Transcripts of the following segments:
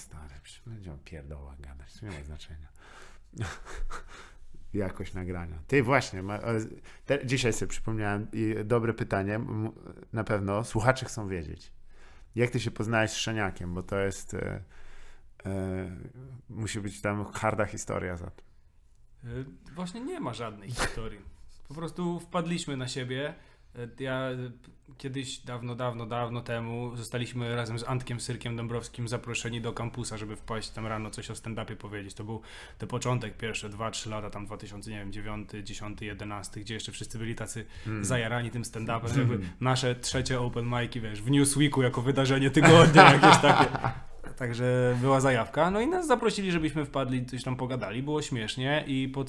stary, będziemy pierdoła gadać, to nie ma znaczenia. Jakość nagrania. Ty właśnie, dzisiaj sobie przypomniałem i dobre pytanie, na pewno słuchacze chcą wiedzieć. Jak ty się poznałeś z Szczeniakiem, bo to jest, musi być tam harda historia za to. Właśnie nie ma żadnej historii. Po prostu wpadliśmy na siebie. Ja kiedyś, dawno temu zostaliśmy razem z Antkiem Syrkiem Dąbrowskim zaproszeni do Kampusa, żeby wpaść tam rano coś o stand-upie powiedzieć. To był ten początek, pierwsze 2-3 lata, tam 2009, 10, 11, gdzie jeszcze wszyscy byli tacy zajarani tym stand-upem. Jakby nasze trzecie open mic'i, wiesz, w Newsweeku jako wydarzenie tygodnia, jakieś takie. Także była zajawka, no i nas zaprosili, żebyśmy wpadli, coś tam pogadali, było śmiesznie i po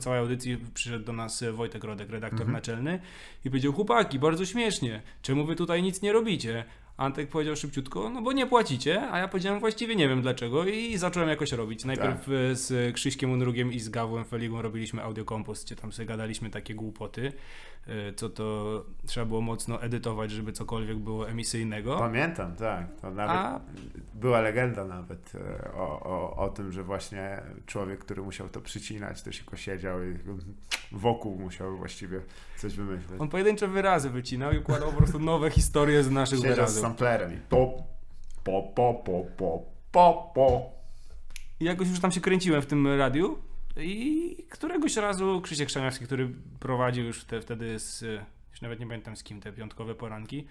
całej audycji przyszedł do nas Wojtek Rodek, redaktor naczelny i powiedział: chłopaki, bardzo śmiesznie, czemu wy tutaj nic nie robicie? Antek powiedział szybciutko: no bo nie płacicie, a ja powiedziałem: właściwie nie wiem dlaczego, i zacząłem jakoś robić. Najpierw z Krzyśkiem Unrugiem i z Gawłem Feligą robiliśmy audiokompost, gdzie tam sobie gadaliśmy takie głupoty, co to trzeba było mocno edytować, żeby cokolwiek było emisyjnego. Pamiętam, tak. To nawet była legenda nawet o tym, że właśnie człowiek, który musiał to przycinać, to się kosiedział i wokół musiał właściwie coś wymyśleć. On pojedyncze wyrazy wycinał i układał po prostu nowe historie z naszych wyrazów. Samplerem i po. I jakoś już tam się kręciłem w tym radiu i któregoś razu Krzysiek Szamiarski, który prowadził już wtedy już nawet nie pamiętam z kim te piątkowe poranki,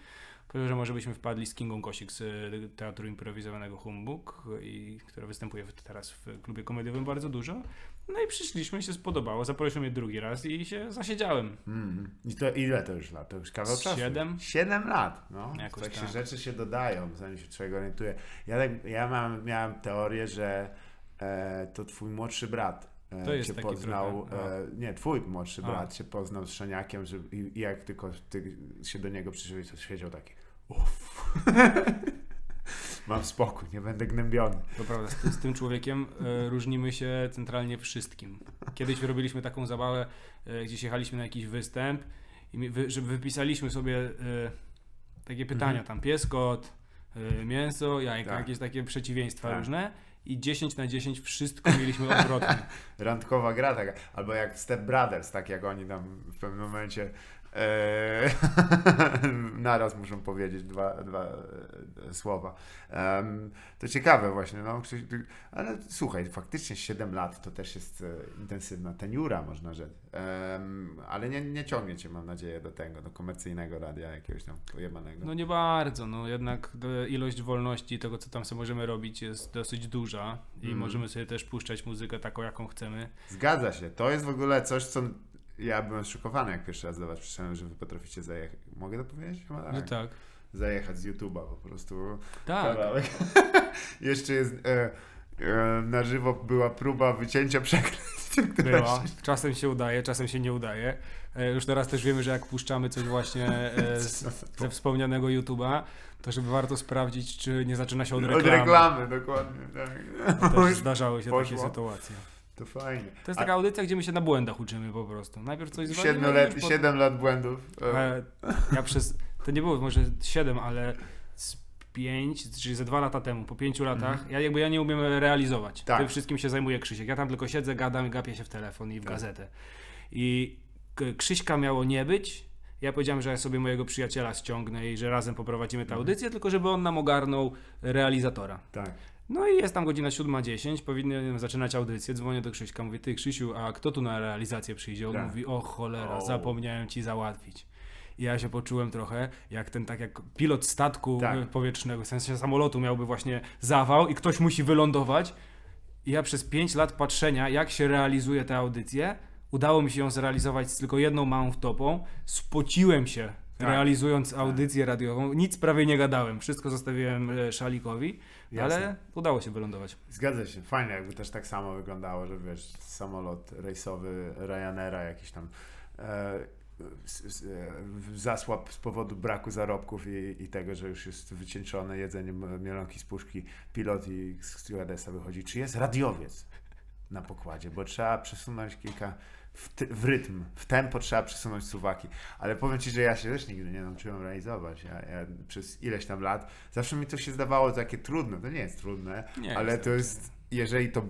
powiedział, że może byśmy wpadli z Kingą Kosik z teatru improwizowanego Humbug, która występuje teraz w klubie komediowym bardzo dużo. No i przyszliśmy, się spodobało, zaprosił mnie drugi raz i się zasiedziałem. I to ile to już lat? To już kawał czasu. 7 lat. No. Tak się rzeczy się dodają, zanim się człowiek orientuje. Ja miałem teorię, że to twój młodszy brat się poznał, nie, twój młodszy brat się poznał z Szczeniakiem, że, i jak tylko ty się do niego przyszedłeś, to siedział taki: uff. Mam spokój, nie będę gnębiony. To prawda, z tym człowiekiem różnimy się centralnie wszystkim. Kiedyś robiliśmy taką zabawę, gdzieś jechaliśmy na jakiś występ i wypisaliśmy sobie takie pytania, tam pies, kot, mięso, jajka, jakieś takie przeciwieństwa różne. I 10 na 10 wszystko mieliśmy odwrotnie. Randkowa gra taka, albo jak Step Brothers, tak jak oni tam w pewnym momencie naraz muszą powiedzieć dwa słowa. To ciekawe właśnie, no, ale słuchaj, faktycznie 7 lat to też jest intensywna teniura, można rzec, ale nie ciągnie cię, mam nadzieję, do tego, do komercyjnego radia jakiegoś tam pojebanego. No nie bardzo, no jednak ilość wolności tego, co tam sobie możemy robić, jest dosyć duża i możemy sobie też puszczać muzykę taką, jaką chcemy. Zgadza się, to jest w ogóle coś, co ja byłem zszokowany, jak pierwszy raz do was przyszedłem, że wy potraficie zajechać. Mogę to powiedzieć? Chyba tak. No tak. Zajechać z YouTube'a po prostu. Tak. Jeszcze jest na żywo była próba wycięcia przekleństw. Była. Czasem się udaje, czasem się nie udaje. Już teraz też wiemy, że jak puszczamy coś właśnie ze wspomnianego YouTube'a, to żeby warto sprawdzić, czy nie zaczyna się od reklamy. Od reklamy, dokładnie. Tak. Też zdarzały się takie sytuacje. To fajnie. To jest taka audycja, gdzie my się na błędach uczymy po prostu. Najpierw coś zwalimy. 7 lat błędów. Ja to nie było może 7, ale z 5, czyli ze 2 lata temu, po 5 latach, ja nie umiem realizować. Tym wszystkim się zajmuje Krzysiek. Ja tam tylko siedzę, gadam i gapię się w telefon i w gazetę. I Krzyśka miało nie być. Ja powiedziałem, że ja sobie mojego przyjaciela ściągnę i że razem poprowadzimy tę audycję, tylko żeby on nam ogarnął realizatora. Tak. No i jest tam godzina 7:10, powinienem zaczynać audycję, dzwonię do Krzyśka, mówię: ty Krzysiu, a kto tu na realizację przyjdzie? On mówi: o cholera, zapomniałem ci załatwić. I ja się poczułem trochę jak ten, tak jak pilot statku powietrznego, w sensie samolotu miałby właśnie zawał i ktoś musi wylądować. I ja przez 5 lat patrzenia, jak się realizuje tę audycję, udało mi się ją zrealizować z tylko jedną małą wtopą, spociłem się realizując audycję radiową, nic prawie nie gadałem, wszystko zostawiłem Szalikowi, ale udało się wylądować. Zgadza się, fajnie, jakby też tak samo wyglądało, że wiesz, samolot rejsowy Ryanaira jakiś tam zasłab z powodu braku zarobków i tego, że już jest wycieńczone jedzeniem mielonki z puszki, pilot i stewardessa wychodzi: czy jest radiowiec? na pokładzie, bo trzeba przesunąć kilka, w rytm, w tempo trzeba przesunąć suwaki. Ale powiem Ci, że ja się też nigdy nie nauczyłem realizować. Ja przez ileś tam lat zawsze mi to się zdawało takie trudne. To nie jest trudne, nie, ale to jest, jeżeli to,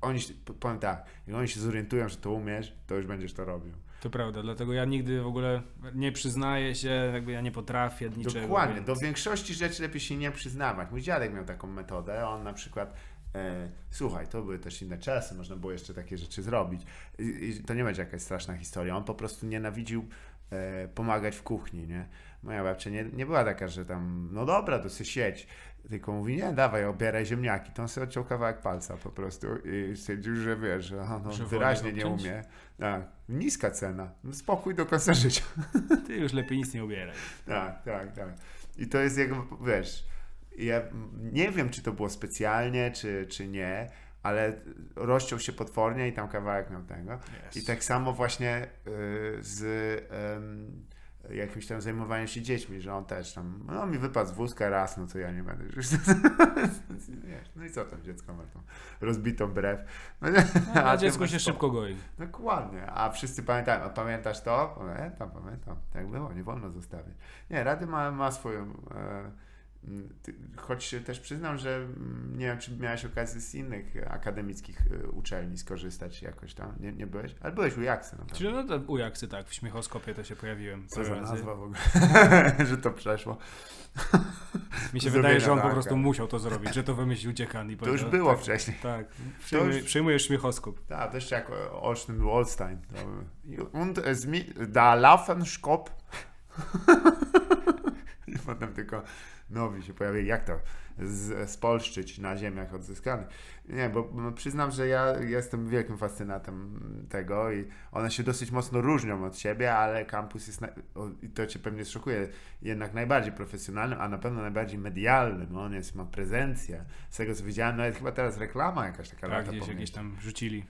oni, powiem tak, jeżeli oni się zorientują, że to umiesz, to już będziesz to robił. To prawda, dlatego ja nigdy w ogóle nie przyznaję się, jakby ja nie potrafię niczego. Dokładnie, do większości rzeczy lepiej się nie przyznawać. Mój dziadek miał taką metodę, on na przykład, słuchaj, to były też inne czasy, można było jeszcze takie rzeczy zrobić. I to nie będzie jakaś straszna historia, on po prostu nienawidził pomagać w kuchni, nie? Moja babcia nie była taka, że tam, no dobra, to sobie siedź, tylko mówi, nie, dawaj, obieraj ziemniaki. To on sobie odciął kawałek palca po prostu i stwierdził, że wiesz, że on wyraźnie nie umie. Tak. Niska cena, spokój do końca życia. Ty już lepiej nic nie ubieraj. Tak, tak, tak. I to jest jakby, wiesz, ja nie wiem, czy to było specjalnie, czy nie, ale rozciął się potwornie i tam kawałek miał tego. Yes. I tak samo właśnie z jakimś tam zajmowaniem się dziećmi, że on też tam, no mi wypadł z wózka raz, no to ja nie będę już. No i co tam dziecko ma tą rozbitą brew. No, a dziecko się szybko goi. Dokładnie, a wszyscy pamiętają, a pamiętasz to? Pamiętam, tak było, nie wolno zostawić. Nie, Rady ma swoją... Choć też przyznam, że nie wiem, czy miałeś okazję z innych akademickich uczelni skorzystać jakoś tam, nie byłeś? Ale byłeś u Jaksy. Czyli no to u Jaksy, tak, w Śmiechoskopie to się pojawiłem. Co za nazwa w ogóle, że to przeszło. Mi się wydaje, że on po prostu musiał to zrobić, że to wymyślił dziekan. I to już było tak, wcześniej. Tak, przyjmujesz Śmiechoskop. Tak, to jeszcze jak Olsztyn był Olsztyn. Und da laufen Skop. I potem tylko nowi się pojawili, jak to spolszczyć na ziemiach odzyskanych. Nie, bo przyznam, że ja jestem wielkim fascynatem tego i one się dosyć mocno różnią od siebie, ale Kampus jest, i to Cię pewnie szokuje, jednak najbardziej profesjonalnym, a na pewno najbardziej medialnym. On jest, ma prezencję. Z tego co widziałem, no jest chyba teraz reklama jakaś taka. Tak, gdzieś jakieś tam rzucili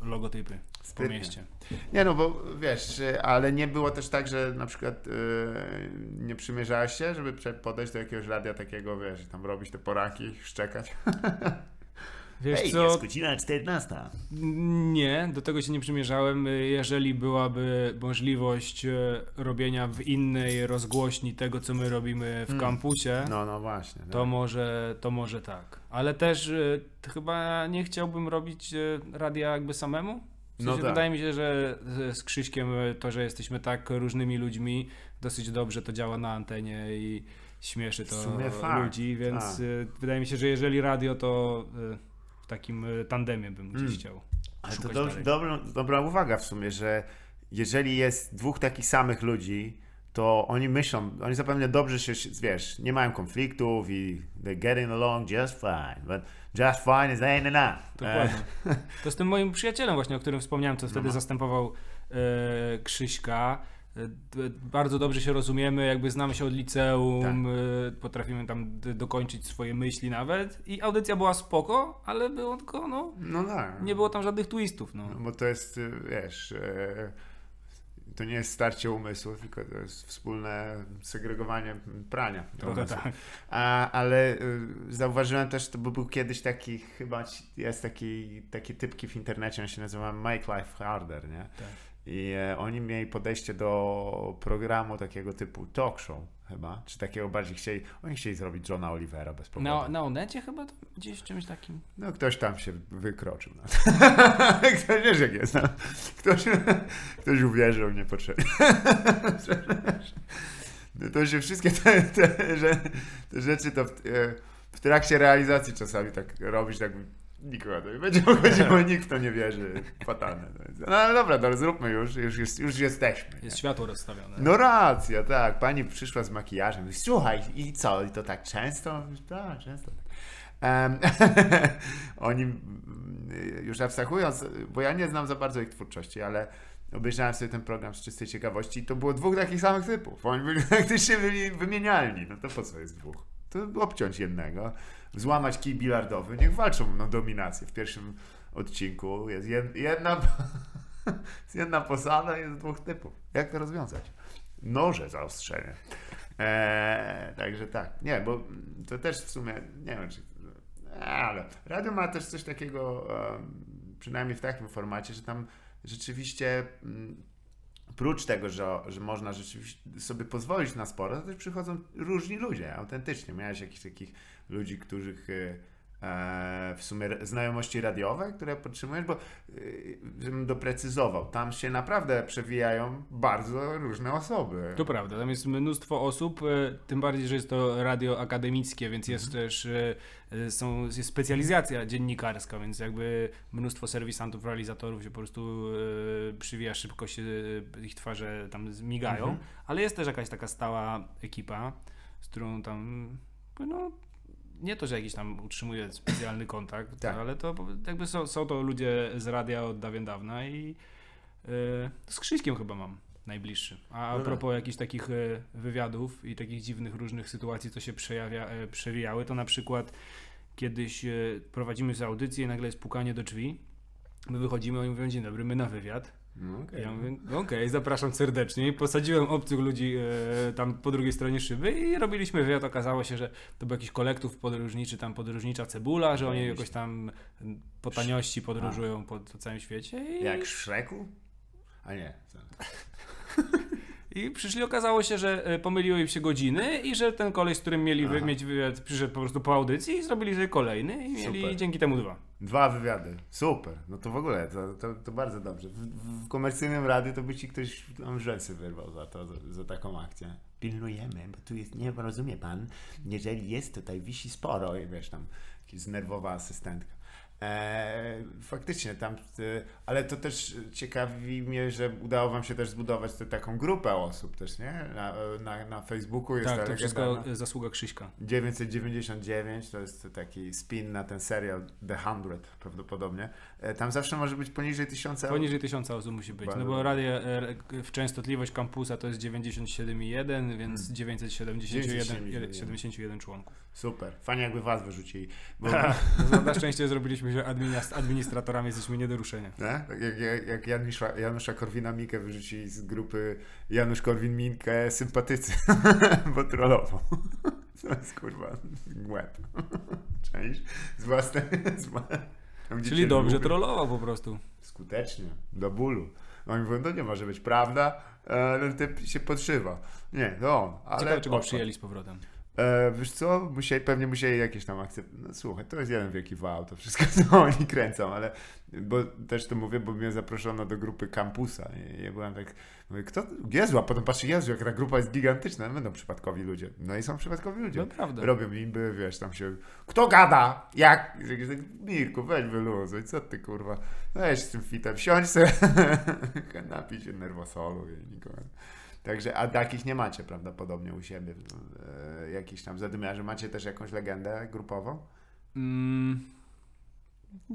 logotypy po mieście. Nie no, bo wiesz, ale nie było też tak, że na przykład nie przymierzałeś się, żeby podejść do jakiegoś radia takiego, wiesz, tam robić te poraki, szczekać. Wiesz, ej, co? Jest godzina 14. Nie, do tego się nie przymierzałem. Jeżeli byłaby możliwość robienia w innej rozgłośni tego, co my robimy w kampusie, no właśnie, to, tak. Może tak. Ale też chyba nie chciałbym robić radia jakby samemu. W sensie, no tak. Wydaje mi się, że z Krzyśkiem to, że jesteśmy tak różnymi ludźmi, dosyć dobrze to działa na antenie i śmieszy to ludzi, więc wydaje mi się, że jeżeli radio, to w takim tandemie bym gdzieś chciał. Ale to dobra uwaga w sumie, że jeżeli jest dwóch takich samych ludzi, to oni myślą, oni zapewne dobrze się, wiesz, nie mają konfliktów i they're getting along just fine, but just fine is ain't enough. Dokładnie. To z tym moim przyjacielem właśnie, o którym wspomniałem, co wtedy zastępował Krzyśka. Bardzo dobrze się rozumiemy, jakby znamy się od liceum, tak. Potrafimy tam dokończyć swoje myśli nawet i audycja była spoko, ale było tylko, tak. Nie było tam żadnych twistów. No. Bo to jest, wiesz, to nie jest starcie umysłów, tylko to jest wspólne segregowanie prania. Tak. Ale zauważyłem też, bo był kiedyś taki, chyba jest taki typki w internecie, on się nazywa Make Life Harder, nie? Tak. I oni mieli podejście do programu takiego typu talk show chyba, czy takiego bardziej chcieli zrobić Johna Olivera bez powodu. Na Onecie chyba to gdzieś czymś takim. No ktoś tam się wykroczył. Ktoś wiesz jak jest. Ktoś uwierzył niepotrzebnie. No to się wszystkie te rzeczy to w trakcie realizacji czasami tak robić, tak nikogo nie będzie chodziło, nikt w to nie wierzy. Fatalne. No ale dobra, to zróbmy już jesteśmy. Jest światło rozstawione. No racja, tak. Pani przyszła z makijażem. Mówi, słuchaj, i co? I to tak często? Tak, często. Oni, już abstrahując, bo ja nie znam za bardzo ich twórczości, ale obejrzałem sobie ten program z czystej ciekawości i to było dwóch takich samych typów. Oni byli praktycznie wymienialni. No to po co jest dwóch? To obciąć jednego, złamać kij bilardowy, niech walczą na dominację. W pierwszym odcinku jest jedna posada, jest dwóch typów. Jak to rozwiązać? Noże zaostrzenie. Także tak. Nie, bo to też w sumie, nie wiem, czy ale radio ma też coś takiego, przynajmniej w takim formacie, że tam rzeczywiście prócz tego, że można rzeczywiście sobie pozwolić na sporo, to też przychodzą różni ludzie, autentycznie. Miałeś jakichś takich ludzi, których w sumie znajomości radiowe, które podtrzymujesz, bo żebym doprecyzował, tam się naprawdę przewijają bardzo różne osoby. To prawda, tam jest mnóstwo osób, tym bardziej, że jest to radio akademickie, więc jest też jest specjalizacja dziennikarska, więc jakby mnóstwo serwisantów, realizatorów się po prostu przywija, szybko się ich twarze tam zmigają, ale jest też jakaś taka stała ekipa, z którą tam no, nie to, że jakiś tam utrzymuje specjalny kontakt, tak, ale to jakby są to ludzie z radia od dawien dawna i z Krzyśkiem chyba mam najbliższy. A propos jakichś takich wywiadów i takich dziwnych różnych sytuacji, co się przewijały, to na przykład kiedyś prowadzimy z audycji i nagle jest pukanie do drzwi, my wychodzimy, oni mówią: dzień dobry, my na wywiad. Okay. Ja mówię: okej, zapraszam serdecznie. I posadziłem obcych ludzi tam po drugiej stronie szyby i robiliśmy wywiad. Okazało się, że to był jakiś kolektyw podróżniczy, tam podróżnicza Cebula, że oni jakoś tam po taniości podróżują po całym świecie. I... jak w Szreku? A nie. I przyszli, okazało się, że pomyliły im się godziny i że ten koleś, z którym mieli mieć wywiad, przyszedł po prostu po audycji i zrobili sobie kolejny i mieli dzięki temu dwa wywiady. Super, no to w ogóle, to bardzo dobrze. W komercyjnym radiu to by ci ktoś tam rzęsy wyrwał za taką akcję. Pilnujemy, bo tu jest, nie rozumie pan, jeżeli jest tutaj, wisi sporo i wiesz tam, jakaś znerwowa asystentka. Faktycznie tam, ale to też ciekawi mnie, że udało wam się też zbudować taką grupę osób też, nie? Na Facebooku jest tak, to wszystko zasługa Krzyśka. 999 to jest taki spin na ten serial The 100 prawdopodobnie. Tam zawsze może być poniżej 1000 osób. Poniżej 1000 osób musi być, no bo częstotliwość kampusa to jest 97,1, więc 971 członków. Super, fajnie jakby was wyrzucili. Bo na szczęście zrobiliśmy, że administratorami jesteśmy nie do ruszenia. Jak Janusza Korwina-Mikke wyrzucili z grupy Janusz Korwin-Mikke sympatycy, bo trollował. To jest kurwa łeb. Część z własnej... Czyli dobrze trollował po prostu. Skutecznie, do bólu. Oni mówią: to nie może być prawda, ten typ się podszywa. Nie, no, ale... Ciekawe, czy go przyjęli z powrotem. Wiesz co, pewnie musieli jakieś tam akceptować. No słuchaj, to jest jeden wielki wow, to wszystko co oni kręcą, ale bo też to mówię, bo mnie zaproszono do grupy kampusa. Ja byłem tak, mówię, kto? Jezu, a potem patrzę, Jezu, jak ta grupa jest gigantyczna, no będą przypadkowi ludzie. No i są przypadkowi ludzie. Naprawdę. Robią imby, wiesz, tam się, kto gada? Jak? Mirku, weź wyluzuj, co ty kurwa, weź z tym fitem, siądź sobie, napij się nerwosolu. Także, a takich nie macie prawdopodobnie u siebie, jakiś tam zadymiarzy. Macie też jakąś legendę grupową?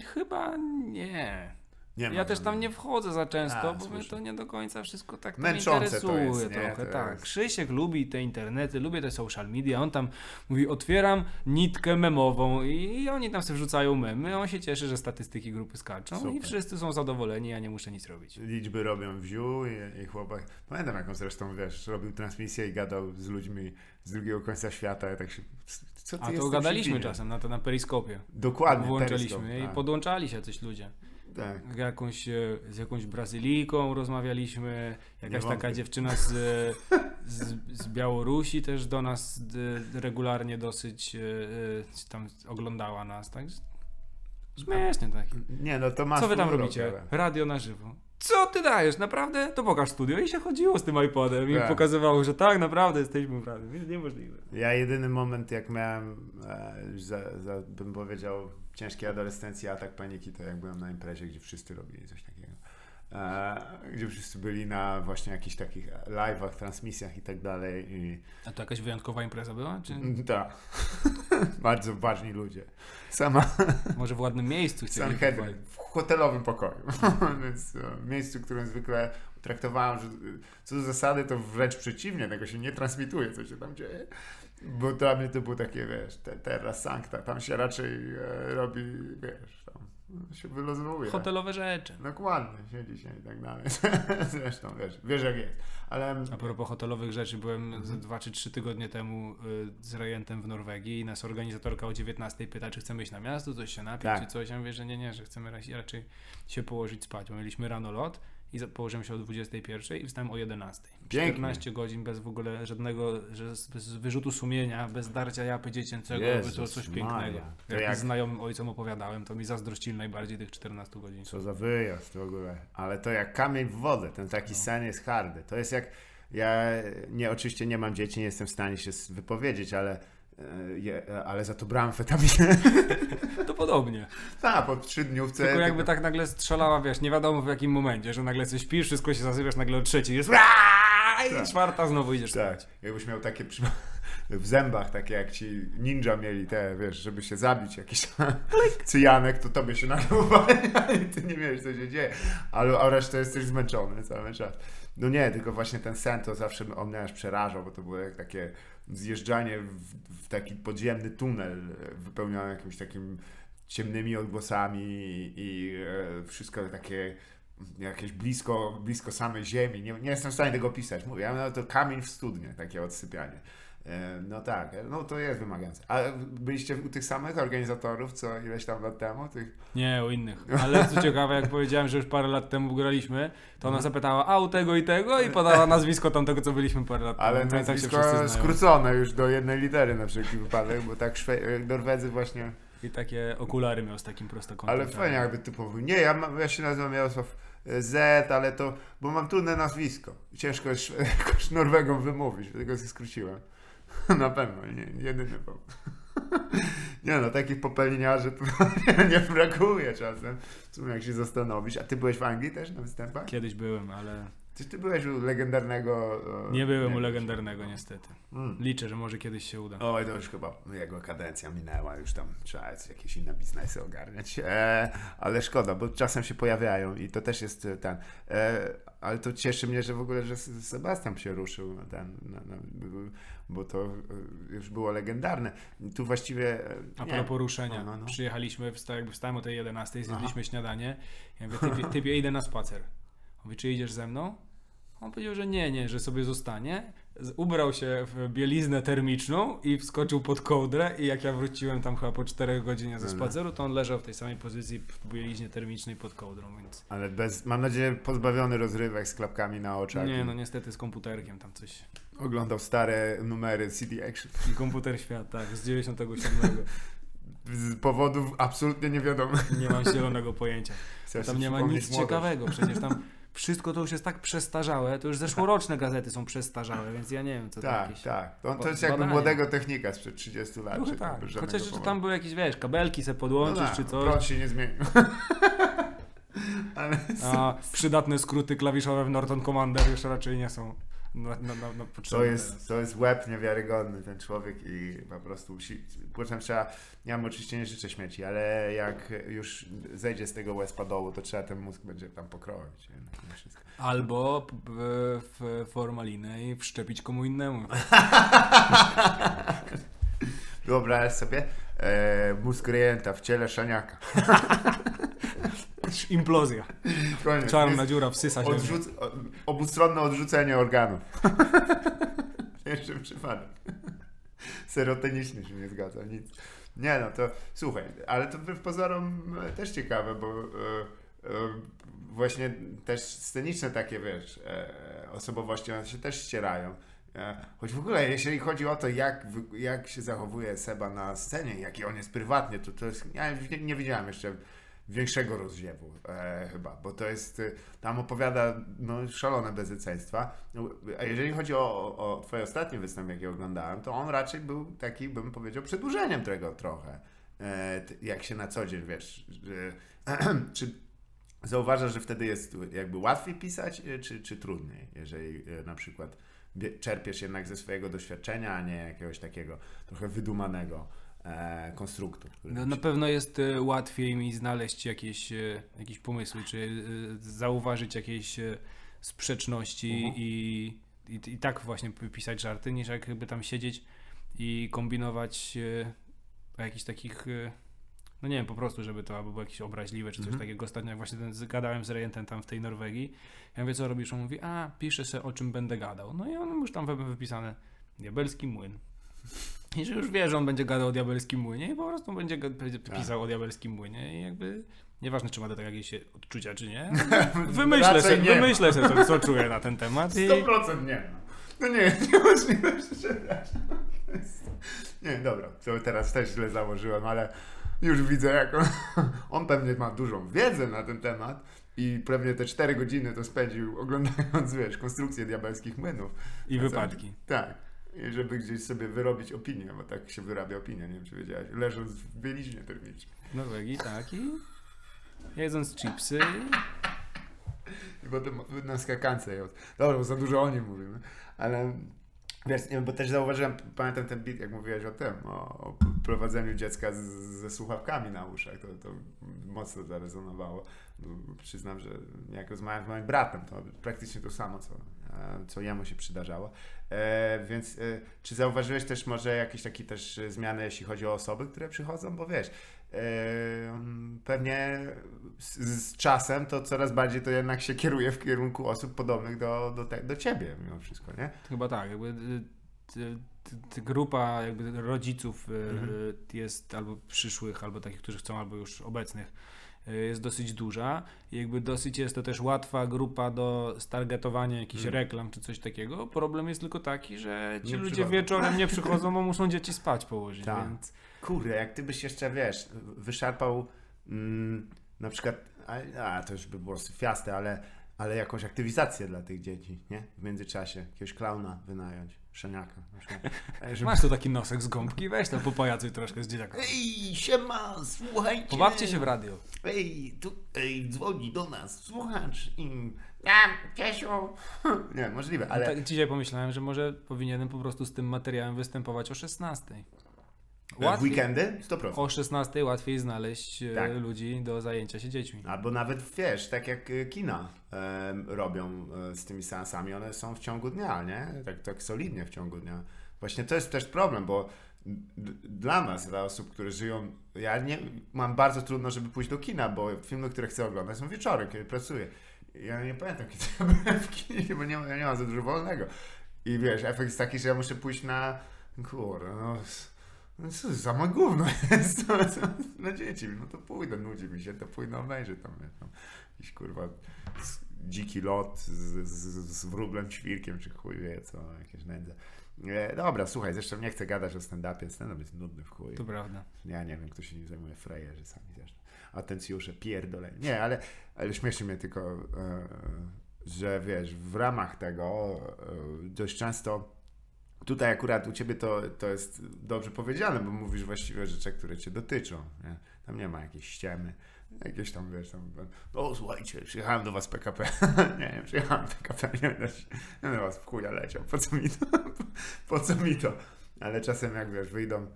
Chyba nie. Ja też tam nie wchodzę za często, bo mnie to nie do końca wszystko tak tam interesuje. To jest, trochę, tak. Krzysiek lubi te internety, lubi te social media, on tam mówi: otwieram nitkę memową i oni tam sobie wrzucają memy, on się cieszy, że statystyki grupy skaczą. Super. I wszyscy są zadowoleni, ja nie muszę nic robić. Liczby robią wziół i chłopak, pamiętam jak on zresztą, wiesz, robił transmisję i gadał z ludźmi z drugiego końca świata, ja tak się... to gadaliśmy czasem na Periscope'ie. Dokładnie. Włączaliśmy i podłączali się coś ludzie. Tak. Z jakąś Brazylijką rozmawialiśmy, jakaś taka dziewczyna z Białorusi też do nas regularnie dosyć tam oglądała nas, tak? Śmiesznie taki. Nie, no to masz. Co wy tam robicie? Radio na żywo. Co ty dajesz? Naprawdę? To pokaż studio. I się chodziło z tym iPodem i pokazywało, że tak naprawdę jesteśmy w radiu. Niemożliwe. Ja jedyny moment jak miałem, bym powiedział, ciężkiej adolescencji atak paniki, to jak byłem na imprezie, gdzie wszyscy robili coś takiego. Gdzie wszyscy byli na właśnie jakichś takich live'ach, transmisjach i tak dalej. A to jakaś wyjątkowa impreza była? Czy... Tak. Bardzo ważni ludzie. Może w ładnym miejscu chcieli. W hotelowym pokoju. Więc miejscu, którym zwykle traktowałem, że co do zasady to wręcz przeciwnie, tego się nie transmituje, co się tam dzieje. Bo dla mnie to było takie, wiesz, terra sancta, tam się raczej robi, wiesz, tam się wyluzowuje. Hotelowe rzeczy. Dokładnie, siedzi się i tak dalej. Zresztą wiesz jak jest. Ale... A propos hotelowych rzeczy, byłem 2 czy 3 tygodnie temu z rejentem w Norwegii i nas organizatorka o 19 pyta, czy chcemy iść na miasto, coś się napić, tak, czy coś. Ja mówię, że nie, że chcemy raczej się położyć spać. Mieliśmy rano lot i położyłem się o 21 i wstałem o 11. Pięknie. 14 godzin bez w ogóle żadnego, bez wyrzutu sumienia, bez darcia japy dziecięcego, Jezus, było coś pięknego. Jak znajomym ojcom opowiadałem, to mi zazdrościli najbardziej tych 14 godzin. Co za wyjazd w ogóle, ale to jak kamień w wodę, ten taki sen jest hardy. To jest jak, ja nie, oczywiście nie mam dzieci, nie jestem w stanie się wypowiedzieć, ale za to brałem fetaminę. To podobnie. Tak, po 3 dniówce. Tylko jakby tak nagle strzelała, wiesz, nie wiadomo w jakim momencie, że nagle coś pisz, wszystko się zasypiasz, nagle o 3 jest i 4 znowu idziesz spać. Jakbyś miał takie w zębach, takie jak ci ninja mieli te, wiesz, żeby się zabić jakiś cyjanek, to tobie się nagle uwalnia i ty nie wiesz, co się dzieje. Ale o resztę jesteś zmęczony cały czas. No nie, tylko właśnie ten sen to zawsze on mnie aż przerażał, bo to było jak takie zjeżdżanie w taki podziemny tunel wypełniony jakimiś takimi ciemnymi odgłosami i wszystko takie jakieś blisko samej ziemi. Nie jestem w stanie tego opisać. Mówię, no to kamień w studnie, takie odsypianie. No tak, no to jest wymagające. A byliście u tych samych organizatorów, co ileś tam lat temu? Nie, u innych. Ale co ciekawe, jak powiedziałem, że już parę lat temu graliśmy, to ona zapytała, a u tego i tego, i podała nazwisko tamtego, co byliśmy parę lat temu. Ale nazwisko tak skrócone już do jednej litery na wszelki wypadek, bo tak Norwedzy właśnie... I takie okulary miał z takim prostokątem. Ale fajnie jakby typowo. Nie, ja się nazywam Jarosław Z, ale to... Bo mam trudne nazwisko. Ciężko jest jakoś Norwegom wymówić, dlatego się skróciłem. Na pewno, nie, jedyny powód. Nie no, takich popełniarzy nie brakuje czasem. W sumie jak się zastanowisz. A ty byłeś w Anglii też na występach? Kiedyś byłem, ale... Ty byłeś u legendarnego... Nie byłem u legendarnego niestety. Liczę, że może kiedyś się uda. Oj, to już chyba jego kadencja minęła, już tam trzeba jakieś inne biznesy ogarniać. Ale szkoda, bo czasem się pojawiają i to też jest ten... Ale to cieszy mnie, że w ogóle, że Sebastian się ruszył, bo to już było legendarne. Tu właściwie... A propos ruszenia. No. Przyjechaliśmy, wstałem o tej 11, zjedliśmy śniadanie. Ja mówię, typie, idę na spacer. Mówi, czy idziesz ze mną? On powiedział, że nie, że sobie zostanie. Ubrał się w bieliznę termiczną i wskoczył pod kołdrę i jak ja wróciłem tam chyba po 4 godzinach ze spaceru, to on leżał w tej samej pozycji w bieliźnie termicznej pod kołdrą, więc... Ale bez, mam nadzieję, pozbawiony rozrywek z klapkami na oczach. Nie, no niestety z komputerkiem tam coś... Oglądał stare numery CD-Action. I Komputer Świat, tak, z 97. Z powodów absolutnie niewiadomych. Nie mam zielonego pojęcia. Tam nie ma nic ciekawego, przecież tam... Wszystko to już jest tak przestarzałe, to już zeszłoroczne gazety są przestarzałe, więc ja nie wiem, co to jest. Tak, tak. To jest jakby młodego technika sprzed 30 lat. No, czy tak. Chociaż jeszcze tam były jakieś, wiesz, kabelki se podłączysz, no tak, czy coś. Prąd się nie zmienił. Ale... A przydatne skróty klawiszowe w Norton Commander już raczej nie są potrzebne. To jest łeb niewiarygodny, ten człowiek, i po prostu potem trzeba, ja mu oczywiście nie życzę śmieci, ale jak już zejdzie z tego łez padołu, to trzeba ten mózg będzie tam pokroić. Albo w formalinę i wszczepić komu innemu. Wyobraź sobie mózg klienta w ciele Szczeniaka. Implozja. Koniec. Czarna dziura, wsysa się. Obustronne odrzucenie organów. Jeszcze przypadek. Serotoniczny się nie zgadza, nic. Nie no, to słuchaj, ale to wbrew pozorom też ciekawe, bo właśnie też sceniczne takie, wiesz, osobowości, one się też ścierają. Choć w ogóle, jeżeli chodzi o to, jak się zachowuje Seba na scenie, jaki on jest prywatnie, to jest, ja nie widziałem jeszcze większego rozdźwięku chyba, bo to jest, tam opowiada no, szalone bezyceństwa. A jeżeli chodzi o twoje ostatnie występy, jakie oglądałem, to on raczej był taki, bym powiedział, przedłużeniem tego trochę. Jak się na co dzień, wiesz, czy zauważasz, że wtedy jest jakby łatwiej pisać, czy trudniej, jeżeli na przykład czerpiesz jednak ze swojego doświadczenia, a nie jakiegoś takiego trochę wydumanego konstruktu. No, na pewno jest łatwiej mi znaleźć jakieś pomysły, czy zauważyć jakieś sprzeczności i tak właśnie pisać żarty, niż jakby tam siedzieć i kombinować o jakichś takich no nie wiem, po prostu, żeby to albo było jakieś obraźliwe czy coś takiego. Ostatnio jak właśnie gadałem z rejentem tam w tej Norwegii, ja mówię, co robisz? On mówi, a piszę sobie, o czym będę gadał. No i on już tam wypisane diabelski młyn. I że już wie, że on będzie gadał o diabelskim młynie i po prostu będzie pisał o diabelskim młynie i jakby nieważne, czy ma do tego jakieś odczucia, czy nie, wymyślę sobie, co czuję na ten temat. 100% nie ma. No nie, niemożliwe, przeczytać. Nie, dobra, to teraz też źle założyłem, ale już widzę, jak on pewnie ma dużą wiedzę na ten temat i pewnie te 4 godziny to spędził oglądając, wiesz, konstrukcję diabelskich młynów. I wypadki. Tak. Żeby gdzieś sobie wyrobić opinię, bo tak się wyrabia opinię, nie wiem czy wiedziałeś, leżąc w bieliźnie termicznej. Norwegii, tak, i jedząc chipsy. I potem na skakance jadł. Dobra, bo za dużo o nim mówimy, ale wiesz, nie, bo też zauważyłem, pamiętam ten bit, jak mówiłeś o tym, o prowadzeniu dziecka ze słuchawkami na uszach, to mocno zarezonowało. Przyznam, że jak rozmawiałem z moim bratem, to praktycznie to samo, co jemu się przydarzało. Więc czy zauważyłeś też może jakieś takie też zmiany, jeśli chodzi o osoby, które przychodzą? Bo wiesz, pewnie z czasem to coraz bardziej to jednak się kieruje w kierunku osób podobnych do ciebie mimo wszystko, nie? Chyba tak. Jakby grupa jakby rodziców jest albo przyszłych, albo takich, którzy chcą, albo już obecnych, jest dosyć duża i jakby dosyć jest to też łatwa grupa do stargetowania jakichś reklam czy coś takiego. Problem jest tylko taki, że ci ludzie wieczorem nie przychodzą, bo muszą dzieci spać położyć. Tak. Więc... Kurde, jak ty byś jeszcze, wiesz, wyszarpał na przykład, to już by było syfiaste, ale jakąś aktywizację dla tych dzieci, nie? W międzyczasie jakiegoś klauna wynająć, Szczeniaka. Żeby... Masz tu taki nosek z gąbki, weź tam popajacuj troszkę z dzieciaka. Ej, siema, słuchajcie. Pobawcie się w radio. Ej, tu dzwoni do nas słuchacz i... Piesiu. Nie, możliwe, ale... No tak, dzisiaj pomyślałem, że może powinienem po prostu z tym materiałem występować o 16. Łatwiej, w weekendy? 100%. O 16 łatwiej znaleźć ludzi do zajęcia się dziećmi. Albo nawet, wiesz, tak jak kina robią z tymi seansami, one są w ciągu dnia, nie? Tak solidnie w ciągu dnia. Właśnie to jest też problem, bo dla nas, dla osób, które żyją... Ja nie mam bardzo trudno, żeby pójść do kina, bo filmy, które chcę oglądać, są wieczorem, kiedy pracuję. Ja nie pamiętam, kiedy byłem w kinie, bo ja nie mam za dużo wolnego. I wiesz, efekt jest taki, że ja muszę pójść na... Kurde, no... No co za ma gówno jest na dzieci, no to pójdę, nudzi mi się, to pójdę obejrzeć tam jakiś kurwa dziki lot z wróblem ćwirkiem, czy chuj wie co, jakieś nędze. Dobra, słuchaj, zresztą nie chcę gadać o stand-upie, stand-up jest nudny w chuj. To prawda. Ja nie wiem, kto się nim zajmuje, frajerzy sami zresztą, atencjusze, pierdolenie. Nie, ale śmieszy mnie tylko, że wiesz, w ramach tego dość często... Tutaj akurat u ciebie to jest dobrze powiedziane, bo mówisz właściwie rzeczy, które cię dotyczą. Nie? Tam nie ma jakiejś ściemy, jakieś tam, wiesz, tam, no słuchajcie, przyjechałem do was PKP. nie przyjechałem PKP, nie będę do was w chuja leciał, po co mi to? Ale czasem jak, wiesz, wyjdą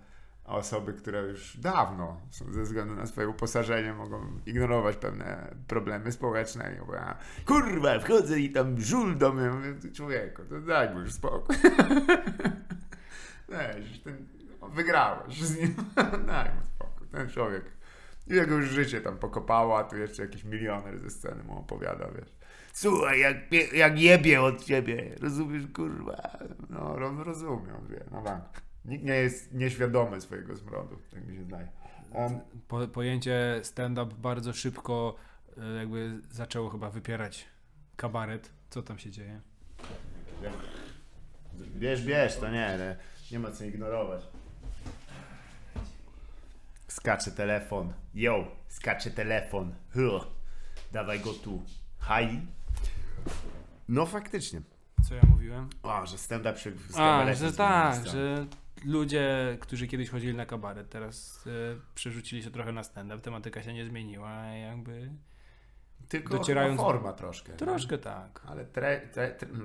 osoby, które już dawno są, ze względu na swoje uposażenie mogą ignorować pewne problemy społeczne i mówię, kurwa, wchodzę i tam żul do mnie. Ja mówię, człowieku, to daj mu już spokój. Weź, wygrałeś z nim, daj mu spokój, ten człowiek. I jego już życie tam pokopało, a tu jeszcze jakiś milioner ze sceny mu opowiada, wiesz. Słuchaj, jak jebie od ciebie, rozumiesz, kurwa? No, on rozumie, on wie, no tak. Nikt nie jest nieświadomy swojego zbrodni, tak mi się zdaje. Pojęcie stand-up bardzo szybko jakby zaczęło chyba wypierać kabaret. Co tam się dzieje? Bierz, to nie ma co ignorować. Skacze telefon. Yo, skacze telefon. Huh. Dawaj go tu. Hi. No faktycznie. Co ja mówiłem? O, że stand-up się z kabaretem. Tak, że... Ludzie, którzy kiedyś chodzili na kabaret, teraz przerzucili się trochę na stand-up, tematyka się nie zmieniła, jakby tylko forma troszkę. Troszkę nie? Tak. Ale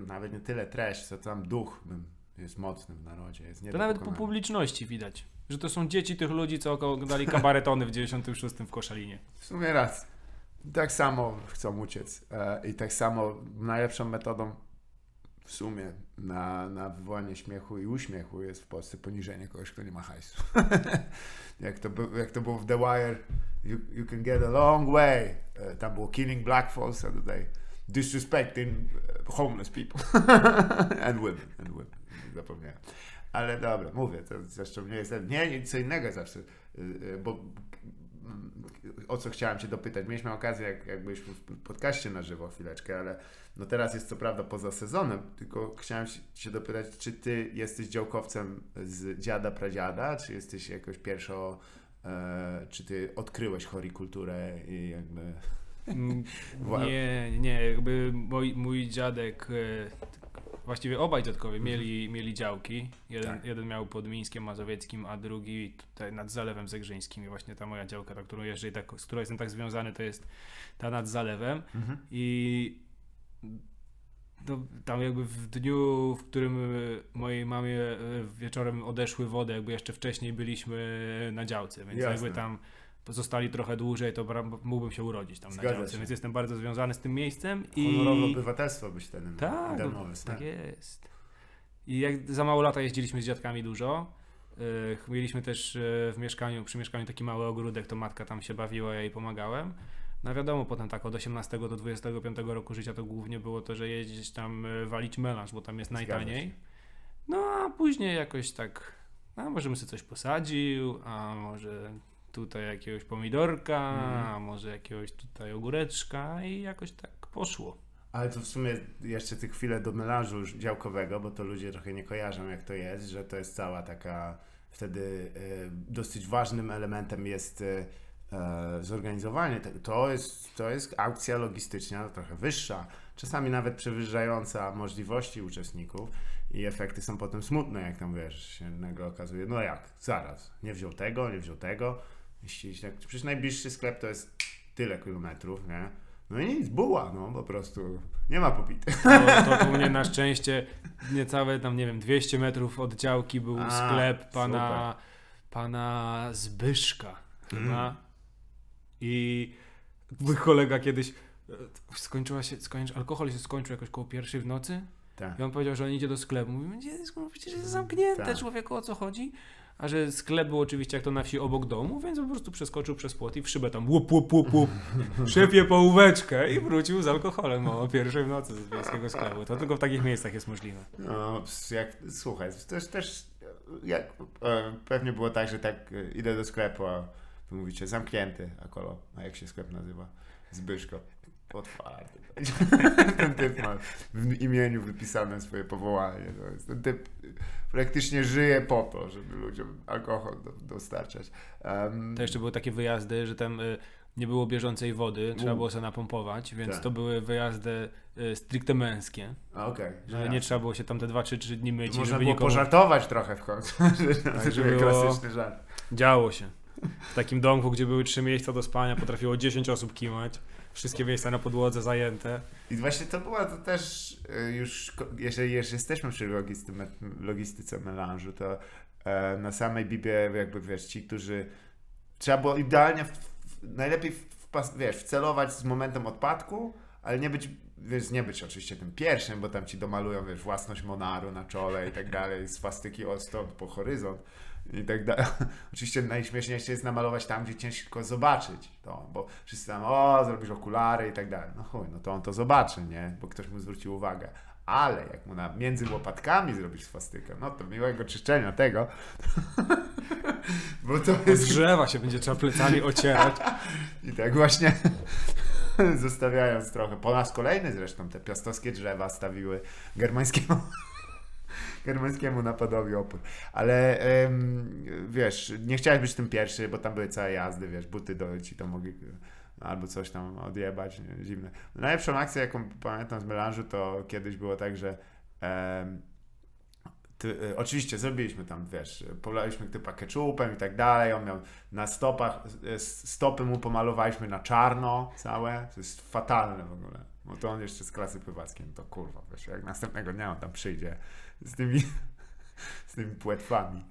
nawet nie tyle treść, co tam duch jest mocny w narodzie. Jest to nawet po publiczności widać, że to są dzieci tych ludzi, co oglądali kabaretony w 96 w Koszalinie. W sumie raz. Tak samo chcą uciec i tak samo najlepszą metodą w sumie na wywołanie śmiechu i uśmiechu jest w Polsce poniżenie kogoś, kto nie ma hajsu. jak to było w The Wire, you can get a long way. Tam było killing black folks, a tutaj disrespecting homeless people and women. Zapomniałem. Ale dobra, mówię, to zresztą nie jest... Nie, co innego zawsze, bo o co chciałem cię dopytać. Mieliśmy okazję, jak byliśmy w podcaście na żywo chwileczkę, ale no teraz jest co prawda poza sezonem, tylko chciałem się dopytać, czy ty jesteś działkowcem z dziada, pradziada, czy jesteś jakoś pierwszo... czy ty odkryłeś hortikulturę i jakby... Nie, jakby mój dziadek... Właściwie obaj dziadkowie mieli działki. Jeden miał pod Mińskiem Mazowieckim, a drugi tutaj nad Zalewem Zegrzyńskim. I właśnie ta moja działka, na którą jeżdżę i z którą jestem tak związany, to jest ta nad Zalewem. Mhm. I tam jakby w dniu, w którym mojej mamie wieczorem odeszły wody, jakby jeszcze wcześniej byliśmy na działce, więc jasne, jakby tam zostali trochę dłużej, to mógłbym się urodzić tam na działce, więc jestem bardzo związany z tym miejscem. Honorowe obywatelstwo byś ten. Tak, tak jest. I jak za mało lata jeździliśmy z dziadkami dużo. Mieliśmy też przy mieszkaniu taki mały ogródek, to matka tam się bawiła, ja jej pomagałem. No wiadomo, potem tak od 18 do 25 roku życia to głównie było to, że jeździć tam, walić melanż, bo tam jest najtaniej. No a później jakoś tak, a może bym sobie coś posadził, a może... tutaj jakiegoś pomidorka, a może jakiegoś tutaj ogóreczka i jakoś tak poszło. Ale to w sumie jeszcze te chwile do melanżu już działkowego, bo to ludzie trochę nie kojarzą, jak to jest, że to jest cała taka, wtedy dosyć ważnym elementem jest zorganizowanie. To jest aukcja logistyczna trochę wyższa, czasami nawet przewyższająca możliwości uczestników. I efekty są potem smutne, jak tam wiesz, się nagle okazuje, no jak, zaraz, nie wziął tego. Przecież najbliższy sklep to jest tyle kilometrów, nie? No i nic, buła, no po prostu nie ma popity. To u mnie na szczęście niecałe tam, nie wiem, 200 metrów od działki był sklep pana Zbyszka chyba. I mój kolega kiedyś, alkohol się skończył jakoś koło 1 w nocy. Tak. I on powiedział, że on idzie do sklepu. Mówimy, przecież jest zamknięte, tak, człowieku, o co chodzi? A że sklep był oczywiście jak to na wsi obok domu, więc po prostu przeskoczył przez płot i w szybę tam łup, szepie połóweczkę i wrócił z alkoholem o 1 w nocy z wiejskiego sklepu. To tylko w takich miejscach jest możliwe. No, słuchaj, też jak, pewnie było tak, że tak idę do sklepu, a tu mówicie zamknięty, a jak się sklep nazywa? Zbyszko. Otwarty. Ten typ ma w imieniu wypisane swoje powołanie. Ten typ praktycznie żyje po to, żeby ludziom alkohol dostarczać. To jeszcze były takie wyjazdy, że tam nie było bieżącej wody, trzeba było sobie napompować, więc to były wyjazdy stricte męskie. Żeby nie trzeba było się tam te 2-3 dni myć. Można było pożartować trochę w końcu. Żeby klasyczny żart. Działo się. W takim domku, gdzie były 3 miejsca do spania, potrafiło 10 osób kimać. Wszystkie miejsca na podłodze zajęte. I właśnie to była to też już, jeżeli jesteśmy przy logistyce melanżu, to na samej Bibie jakby wiesz, ci, którzy trzeba było idealnie, wcelować z momentem odpadku, ale nie być oczywiście tym pierwszym, bo tam ci domalują własność Monaru na czole i tak dalej, swastyki od stąd po horyzont. I tak dalej. Oczywiście najśmieszniejsze jest namalować tam, gdzie ciężko zobaczyć to, bo wszyscy tam, zrobisz okulary i tak dalej. No chuj, no to on to zobaczy, nie? Bo ktoś mu zwrócił uwagę. Ale jak mu między łopatkami zrobisz swastykę, no to miłego czyszczenia tego. Bo to jest... Drzewa się będzie trzeba plecami ocierać. I tak właśnie zostawiając trochę. Po nas kolejny zresztą te piastowskie drzewa stawiły germańskiemu napadowi opór. Ale wiesz, nie chciałeś być tym pierwszy, bo tam były całe jazdy, wiesz, buty ci to mogli albo coś tam odjebać, nie, zimne. Najlepszą akcję, jaką pamiętam z melanżu, to kiedyś było tak, że oczywiście zrobiliśmy tam, wiesz, polaliśmy typa keczupem i tak dalej, on miał na stopach, stopy mu pomalowaliśmy na czarno całe, to jest fatalne w ogóle. Bo to on jeszcze z klasy pływackiej, to kurwa, wiesz, jak następnego dnia on tam przyjdzie z tymi płetwami.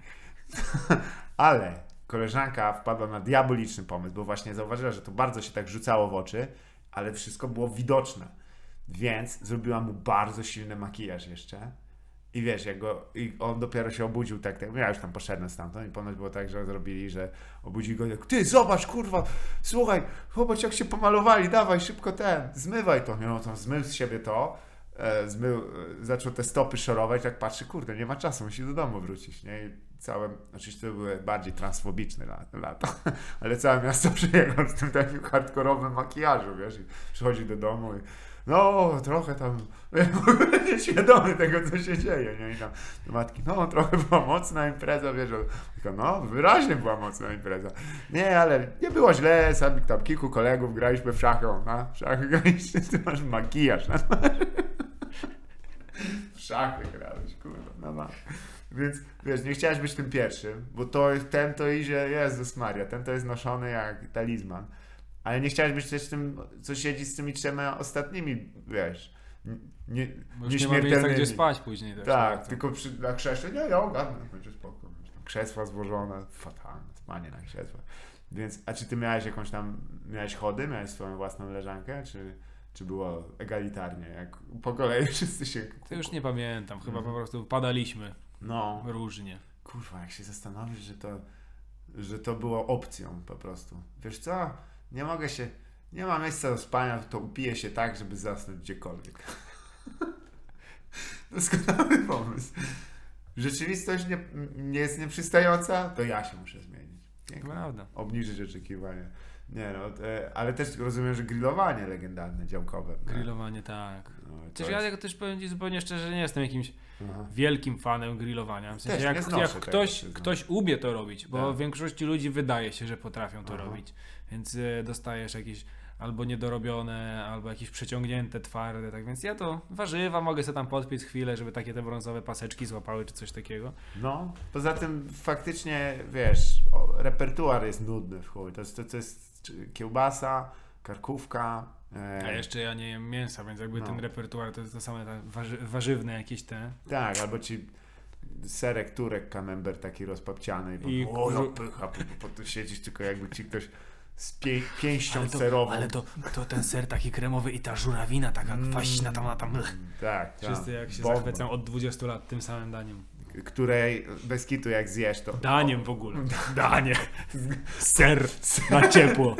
Ale koleżanka wpadła na diaboliczny pomysł, bo właśnie zauważyła, że to bardzo się tak rzucało w oczy, ale wszystko było widoczne. Więc zrobiła mu bardzo silny makijaż jeszcze. I wiesz, jak go, i on dopiero się obudził, tak, ja już tam poszedłem stamtąd i ponoć było tak, że zrobili, że obudził go, jak, ty zobacz, kurwa, słuchaj, chłopacz, jak się pomalowali, dawaj, szybko zmywaj to. No, on zmył z siebie to, zaczął te stopy szorować, tak patrzy, kurde, nie ma czasu, musi do domu wrócić, nie? I całe, oczywiście to były bardziej transfobiczne lata, ale całe miasto przyjechał z tym takim hardkorowym makijażu, wiesz, i przychodzi do domu i no, trochę tam, w ogóle nieświadomy tego, co się dzieje, nie? I tam do matki, no, trochę była mocna impreza, wiesz, tylko no, wyraźnie była mocna impreza. Nie, ale nie było źle, sami tam kilku kolegów graliśmy w szachy, na szachy graliście, ty masz makijaż na twarzy. W szachy grałeś, kurwa, na matkę. Więc, wiesz, nie chciałeś być tym pierwszym, bo to, ten to idzie, Jezus Maria, ten to jest noszony jak talizman. Ale nie chciałeś być też tym, co siedzi z tymi trzema ostatnimi, wiesz, nieśmiertelnymi. Nie ma miejsca, gdzie spać później też. Tak, tak tylko przy, na krześle, nie, ja ogarnę, będzie spoko. Krzesła złożone, fatalne, spanie na krzesła. Więc, a czy ty miałeś jakąś tam, miałeś chody, miałeś swoją własną leżankę, czy było egalitarnie, jak po kolei wszyscy się... To już nie pamiętam, chyba po prostu padaliśmy. No. Różnie. Kurwa, jak się zastanowisz, że to było opcją po prostu. Wiesz co? Nie mogę się, nie ma miejsca do spania, to upiję się tak, żeby zasnąć gdziekolwiek. Doskonały pomysł. Rzeczywistość nie jest nieprzystająca, to ja się muszę zmienić. Prawda. Obniżyć oczekiwania. Nie no, ale też rozumiem, że grillowanie legendarne, działkowe. No? Grillowanie, tak. No, chociaż ja tego też powiem zupełnie szczerze, że nie jestem jakimś wielkim fanem grillowania. W sensie, też, jak ktoś umie to robić, bo w większości ludzi wydaje się, że potrafią to robić. Więc dostajesz jakieś albo niedorobione, albo jakieś przeciągnięte, twarde, tak więc ja to warzywa mogę sobie tam podpić chwilę, żeby takie te brązowe paseczki złapały, czy coś takiego. No, poza tym faktycznie, wiesz, repertuar jest nudny w chuj, to jest kiełbasa, karkówka. A jeszcze ja nie jem mięsa, więc jakby ten repertuar to jest to same warzywne jakieś te. Tak, albo ci... serek, turek, camembert taki rozpapciany i o, no pycha, bo tu siedzisz tylko jakby ci ktoś z pięścią serową. Ale to ten ser taki kremowy i ta żurawina taka kwaśna tam. Tak. Wszyscy jak się zachwycą od 20 lat tym samym daniem. Której bez kitu jak zjesz to... Daniem w ogóle. Danie. Ser na ciepło.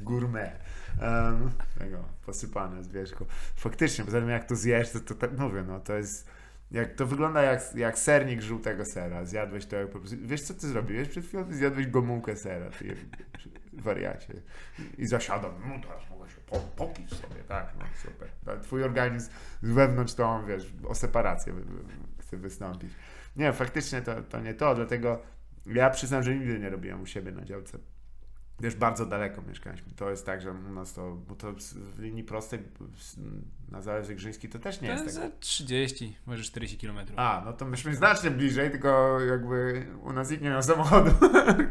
Gourmet. Tego, posypane z wierzchu. Faktycznie, poza tym jak to zjesz, to tak mówię, no to jest... To wygląda jak sernik żółtego sera. Zjadłeś to jak po prostu... Wiesz, co ty zrobiłeś przed chwilą? Zjadłeś gomułkę sera, ty wariacie. I zasiadam. No teraz mogę się popić sobie. Tak, no super. Twój organizm z wewnątrz tą, wiesz, o separację chce wystąpić. Nie, faktycznie to nie to, dlatego ja przyznam, że nigdy nie robiłem u siebie na działce. Wiesz, bardzo daleko mieszkaliśmy. To jest tak, że u nas to... Bo to w linii prostej na Zalew Zegrzyński to też nie to jest tak. Za 30, może 40 km. A, no to myśmy znacznie bliżej, tylko jakby u nas nikt nie miał samochodu,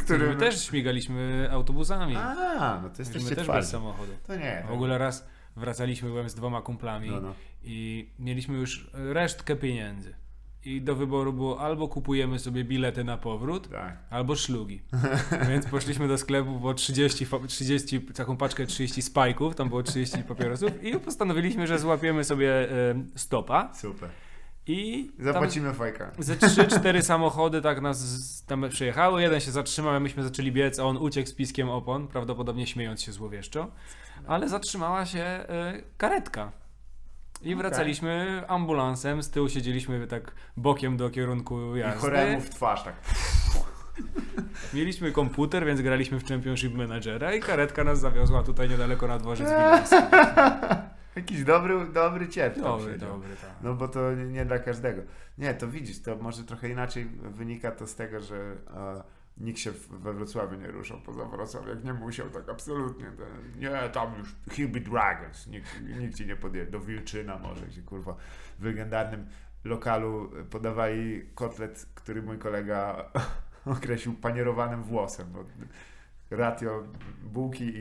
który... My też śmigaliśmy autobusami. A, no to jesteście my też bez samochodu. To nie. W ogóle raz wracaliśmy, byłem z dwoma kumplami i mieliśmy już resztkę pieniędzy. I do wyboru było albo kupujemy sobie bilety na powrót, albo szlugi. Więc poszliśmy do sklepu, bo 30 taką paczkę 30 spajków, tam było 30 papierosów i postanowiliśmy, że złapiemy sobie stopa. Super. I zapłacimy fajka. Ze 3-4 samochody tak nas tam przejechały, jeden się zatrzymał, myśmy zaczęli biec, a on uciekł z piskiem opon, prawdopodobnie śmiejąc się złowieszczo, ale zatrzymała się karetka. I wracaliśmy ambulansem, z tyłu siedzieliśmy tak bokiem do kierunku jazdy. I choremu w twarz tak. Mieliśmy komputer, więc graliśmy w Championship Managera i karetka nas zawiozła tutaj niedaleko na dworzec Wileński. Jakiś dobry cierp. Dobry, tak. No bo to nie dla każdego. Nie, to widzisz, to może trochę inaczej wynika to z tego, że... Nikt się we Wrocławiu nie ruszał poza Wrocław, jak nie musiał, tak absolutnie. Nie, tam już Hillby Dragons, nikt ci nie podjedzie. Do Wilczyna może, gdzie kurwa w legendarnym lokalu podawali kotlet, który mój kolega określił panierowanym włosem. Bo ratio bułki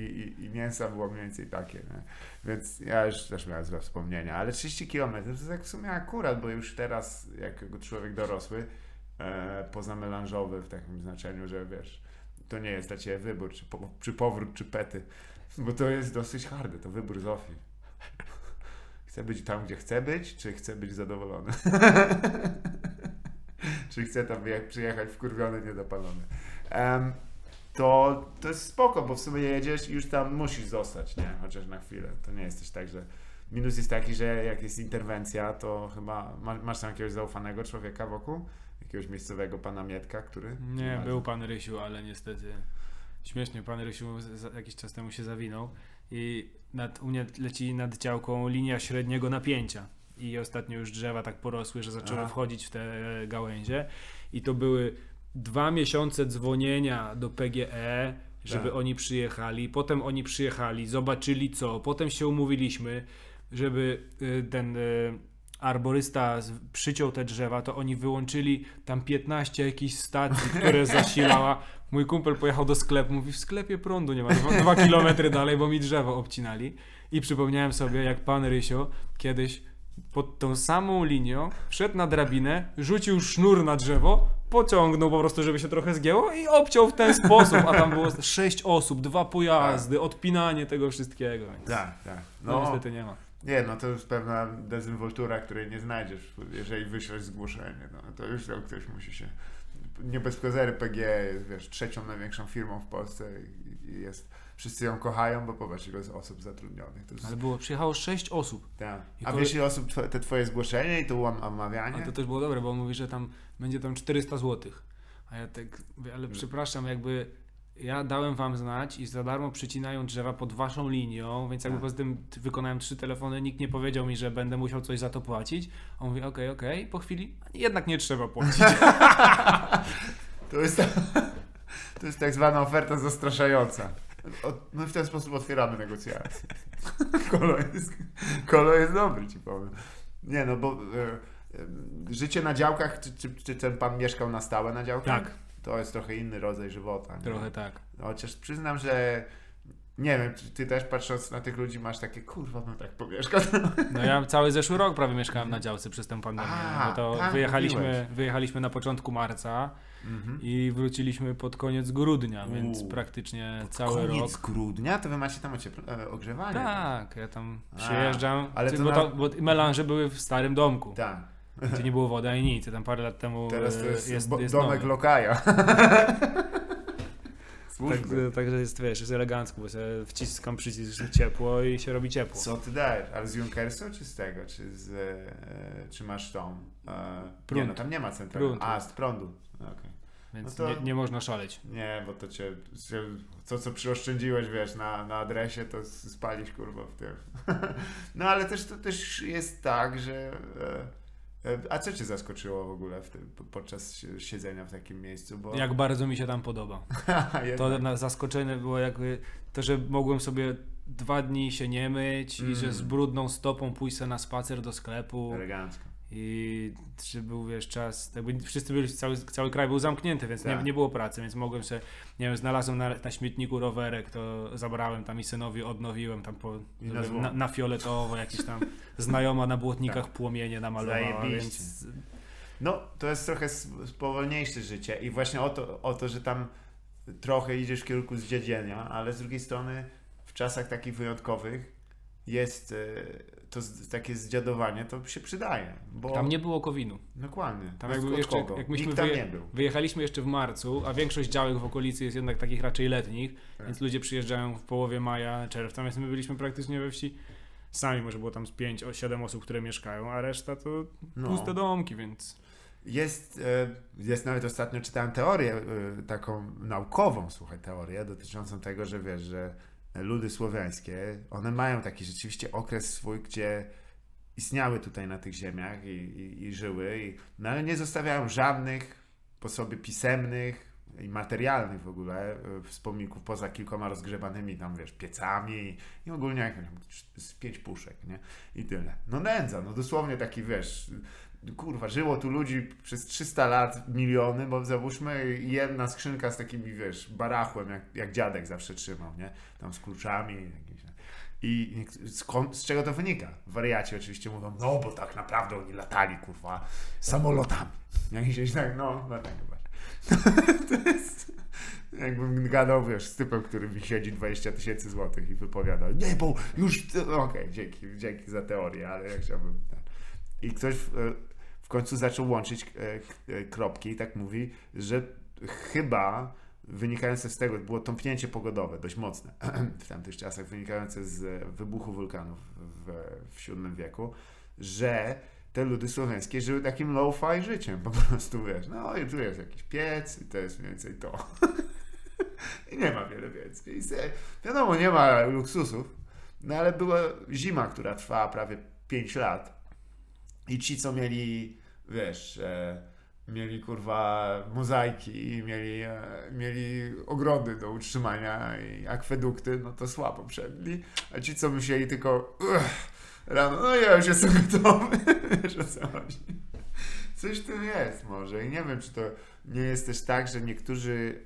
i mięsa było mniej więcej takie. Nie? Więc ja już też miałem złe wspomnienia, ale 30 km to jest tak w sumie akurat, bo już teraz, jak człowiek dorosły, pozamelanżowy w takim znaczeniu, że wiesz, to nie jest dla ciebie wybór, czy powrót, czy pety, bo to jest dosyć hardy, to wybór Zofii. Chcę być tam, gdzie chcę być, czy chcę być zadowolony? Czy chcę tam przyjechać wkurwiony, niedopalony? To jest spoko, bo w sumie jedziesz i już tam musisz zostać, nie? Chociaż na chwilę. To nie jest też tak, że... Minus jest taki, że jak jest interwencja, to chyba masz tam jakiegoś zaufanego człowieka wokół? Jakiegoś miejscowego pana Mietka, który... Nie, był pan Rysiu, ale niestety... Śmiesznie, pan Rysiu jakiś czas temu się zawinął i u mnie leci nad działką linia średniego napięcia. I ostatnio już drzewa tak porosły, że zaczęły wchodzić w te gałęzie. I to były 2 miesiące dzwonienia do PGE, żeby oni przyjechali. Potem oni przyjechali, zobaczyli co, potem się umówiliśmy, żeby ten arborysta przyciął te drzewa, to oni wyłączyli tam 15 jakichś stacji, które zasilała. Mój kumpel pojechał do sklepu, mówi, w sklepie prądu nie ma, 2 kilometry dalej, bo mi drzewo obcinali. I przypomniałem sobie, jak pan Rysio kiedyś pod tą samą linią wszedł na drabinę, rzucił sznur na drzewo, pociągnął po prostu, żeby się trochę zgięło i obciął w ten sposób, a tam było 6 osób, 2 pojazdy, odpinanie tego wszystkiego. Więc... Tak, tak. No niestety nie ma. Nie, no to już pewna dezynwoltura, której nie znajdziesz, jeżeli wyślesz zgłoszenie, no to już tam ktoś musi się... Nie bez kozery PGE jest, wiesz, 3. największą firmą w Polsce i jest... Wszyscy ją kochają, bo popatrz, ile jest osób zatrudnionych. To jest... Ale było, przyjechało 6 osób. Tak. A wiesz, ile osób te twoje zgłoszenie i to omawianie? A to też było dobre, bo mówi, że tam będzie tam 400 zł. A ja tak, ale przepraszam, jakby ja dałem wam znać i za darmo przycinają drzewa pod waszą linią, więc jakby poza tym wykonałem 3 telefony, nikt nie powiedział mi, że będę musiał coś za to płacić. A on mówi, okej, po chwili jednak nie trzeba płacić. To jest tak zwana oferta zastraszająca. My w ten sposób otwieramy negocjacje. Kolo jest dobry, ci powiem. Nie no, bo życie na działkach, czy ten pan mieszkał na stałe na działkach? Tak. To jest trochę inny rodzaj żywota. Nie? Trochę tak. Chociaż przyznam, że nie wiem, czy ty też patrząc na tych ludzi masz takie, kurwa, no tak pomieszkał. No ja cały zeszły rok prawie mieszkałem na działce przez tę pandemię. No to wyjechaliśmy na początku marca. I wróciliśmy pod koniec grudnia, więc praktycznie cały rok. Koniec grudnia? To wy macie tam ogrzewanie? Tak, ja tam przyjeżdżam, bo melanże były w starym domku, gdzie nie było wody ani nic, ja tam parę lat temu. Teraz to jest domek lokaja. Także jest elegancko, bo sobie wciskam przycisk ciepło i się robi ciepło. Co ty dajesz? Ale z Junkersu czy z tego? Czy masz tą? Nie, no tam nie ma centralnego. A, z prądu. Okay. Więc no to, nie można szaleć. Nie, bo to cię to, co przyoszczędziłeś, wiesz, na adresie, to spalisz, kurwa, w tym. No ale też to też jest tak, że... A co cię zaskoczyło w ogóle podczas siedzenia w takim miejscu? Bo... Jak bardzo mi się tam podoba. To zaskoczenie było jakby to, że mogłem sobie 2 dni się nie myć i że z brudną stopą pójść sobie na spacer do sklepu. Elegancko. I czy był, wiesz, czas, jakby wszyscy byli, cały kraj był zamknięty, więc nie było pracy, więc mogłem się, nie wiem, znalazłem na śmietniku rowerek, to zabrałem tam i synowi odnowiłem tam na fioletowo, jakiś tam znajoma na błotnikach płomienie namalowała, więc... No, to jest trochę spowolniejsze życie i właśnie o to, że tam trochę idziesz w kierunku zdziedzenia, ale z drugiej strony w czasach takich wyjątkowych jest... To takie zdziadowanie to się przydaje. Bo... Tam nie było Kowinu. Dokładnie. Tam jakby jeszcze, jak myśmy tam nie był. Wyjechaliśmy jeszcze w marcu, a większość działek w okolicy jest jednak takich raczej letnich, więc ludzie przyjeżdżają w połowie maja, czerwca, więc my byliśmy praktycznie we wsi sami, może było tam z 5-7 osób, które mieszkają, a reszta to puste domki, więc... Jest nawet ostatnio czytałem teorię, taką naukową, słuchaj, teorię dotyczącą tego, że wiesz, że ludy słowiańskie, one mają taki rzeczywiście okres swój, gdzie istniały tutaj na tych ziemiach i żyły, no ale nie zostawiają żadnych po sobie pisemnych i materialnych w ogóle wspomników, poza kilkoma rozgrzebanymi tam, wiesz, piecami i ogólnie jak z 5 puszek, nie? I tyle. No nędza, no dosłownie taki, wiesz, kurwa, żyło tu ludzi przez 300 lat, miliony, bo załóżmy jedna skrzynka z takimi, wiesz, barachłem, jak dziadek zawsze trzymał, nie? Tam z kluczami jakieś. I z czego to wynika? Wariaci oczywiście mówią, no bo tak naprawdę oni latali, kurwa, samolotami. Jak się tak, no tak chyba. To jest jakbym gadał, wiesz, z typem, który mi siedzi 20 000 złotych i wypowiadał, nie, bo już, okej, dzięki za teorię, ale ja chciałbym. I ktoś w końcu zaczął łączyć kropki i tak mówi, że chyba wynikające z tego, było tąpnięcie pogodowe, dość mocne w tamtych czasach, wynikające z wybuchu wulkanów w VII wieku, że te ludy słowiańskie żyły takim low-fi życiem, po prostu, wiesz, no i tu jest jakiś piec i to jest mniej więcej to. I nie ma wiele więcej. I sobie, wiadomo, nie ma luksusów, no ale była zima, która trwała prawie 5 lat i ci, co mieli, wiesz, mieli kurwa mozaiki i mieli ogrody do utrzymania i akwedukty, no to słabo przedli, a ci, co musieli tylko rano, no ja już jestem gotowy, wiesz o co chodzi. Coś tu jest może i nie wiem, czy to nie jest też tak, że niektórzy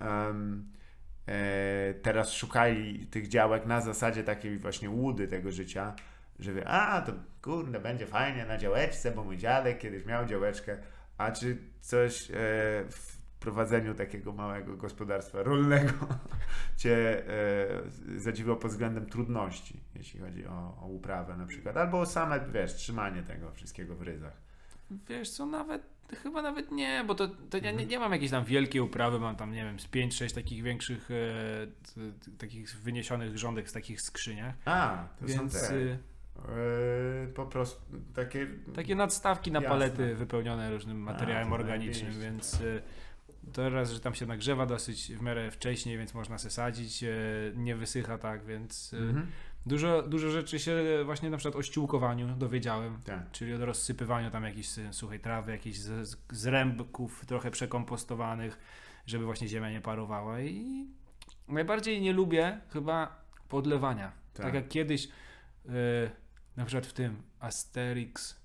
teraz szukali tych działek na zasadzie takiej właśnie łudy tego życia, że wie, a to kurde będzie fajnie na działeczce, bo mój dziadek kiedyś miał działeczkę. A czy coś w prowadzeniu takiego małego gospodarstwa rolnego cię zadziwiło pod względem trudności, jeśli chodzi o uprawę na przykład, albo o same, wiesz, trzymanie tego wszystkiego w ryzach? Wiesz co, chyba nawet nie, bo to ja nie mam jakiejś tam wielkiej uprawy, mam tam, nie wiem, z 5-6 takich większych, takich wyniesionych grządek z takich skrzyniach. A, to więc są te. Po prostu takie nadstawki na palety. Jasne. Wypełnione różnym materiałem organicznym, jest. Więc teraz, że tam się nagrzewa dosyć w miarę wcześniej, więc można se sadzić, nie wysycha tak, więc dużo rzeczy się właśnie na przykład o ściółkowaniu dowiedziałem, tak. Czyli o rozsypywaniu tam jakiejś suchej trawy, jakichś zrębków trochę przekompostowanych, żeby właśnie ziemia nie parowała. I najbardziej nie lubię chyba podlewania, tak jak kiedyś na przykład w tym Asterix,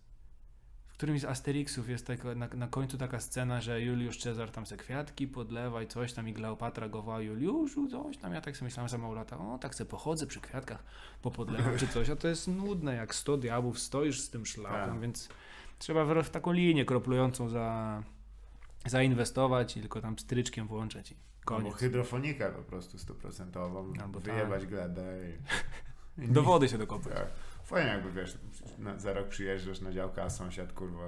w którymś z Asterixów jest taka, na końcu taka scena, że Juliusz Cezar tam se kwiatki podlewa i coś tam, i Kleopatra go woła, Juliuszu coś tam, ja tak sobie myślałem za mało lata, o tak se pochodzę przy kwiatkach, popodlewam czy coś, a to jest nudne, jak 100 diabłów stoisz z tym szlakiem, tak. Więc trzeba w taką linię kroplującą zainwestować i tylko tam pstryczkiem włączać i koniec. Albo hydrofonikę po prostu 100%, albo wyjebać glebę i... Do wody się dokopać. Tak. Fajnie jakby, wiesz, za rok przyjeżdżasz na działkę, a sąsiad, kurwa,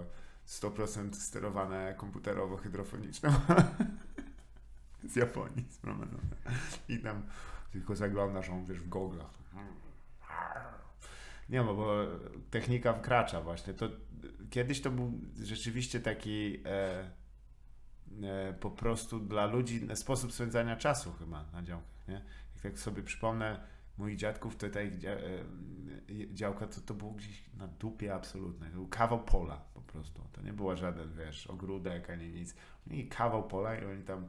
100% sterowane komputerowo hydrofoniczne z Japonii, spromieniowane. I tam tylko zaglądasz, on, wiesz, w goglach. Nie no, bo technika wkracza właśnie. To, kiedyś to był rzeczywiście taki po prostu dla ludzi sposób spędzania czasu chyba na działkach, nie? Jak sobie przypomnę, moich dziadków, tutaj działka to było gdzieś na dupie absolutnej. To był kawał pola po prostu. To nie było żaden, wiesz, ogródek ani nic. I kawał pola i oni tam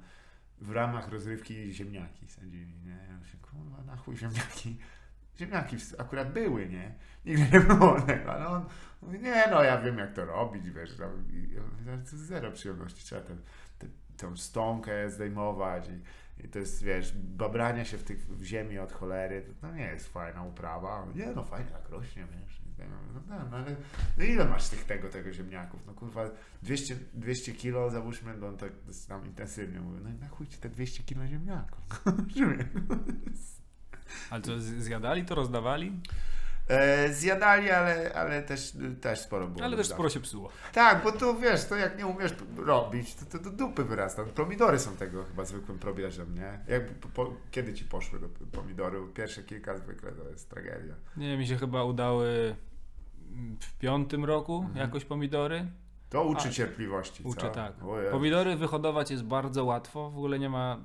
w ramach rozrywki ziemniaki sadzili, nie? Ja się, kurwa, na chuj ziemniaki. Ziemniaki akurat były, nie? Nigdy nie było tego, ale on mówi, nie no, ja wiem jak to robić, wiesz. Tam, to zero przyjemności. Trzeba tą stonkę zdejmować i to jest, wiesz, babrania się w ziemi od cholery, to nie jest fajna uprawa. Nie no, fajnie tak rośnie, wiesz. No, ale no ile masz tego ziemniaków? No kurwa, 200 kilo załóżmy, no tak tam intensywnie mówię, no i na chuj ci te 200 kilo ziemniaków. Ale to zjadali, to rozdawali? Zjadali, ale też sporo było. Ale też sporo się psuło. Tak, bo to wiesz, to jak nie umiesz robić, to do dupy wyrasta. Pomidory są tego chyba zwykłym probierzem, nie? Kiedy ci poszły do pomidory? Pierwsze kilka zwykle to jest tragedia. Nie, mi się chyba udały w 5. roku jakoś pomidory. To uczy cierpliwości. Uczy, co? Tak. Pomidory wyhodować jest bardzo łatwo, w ogóle nie ma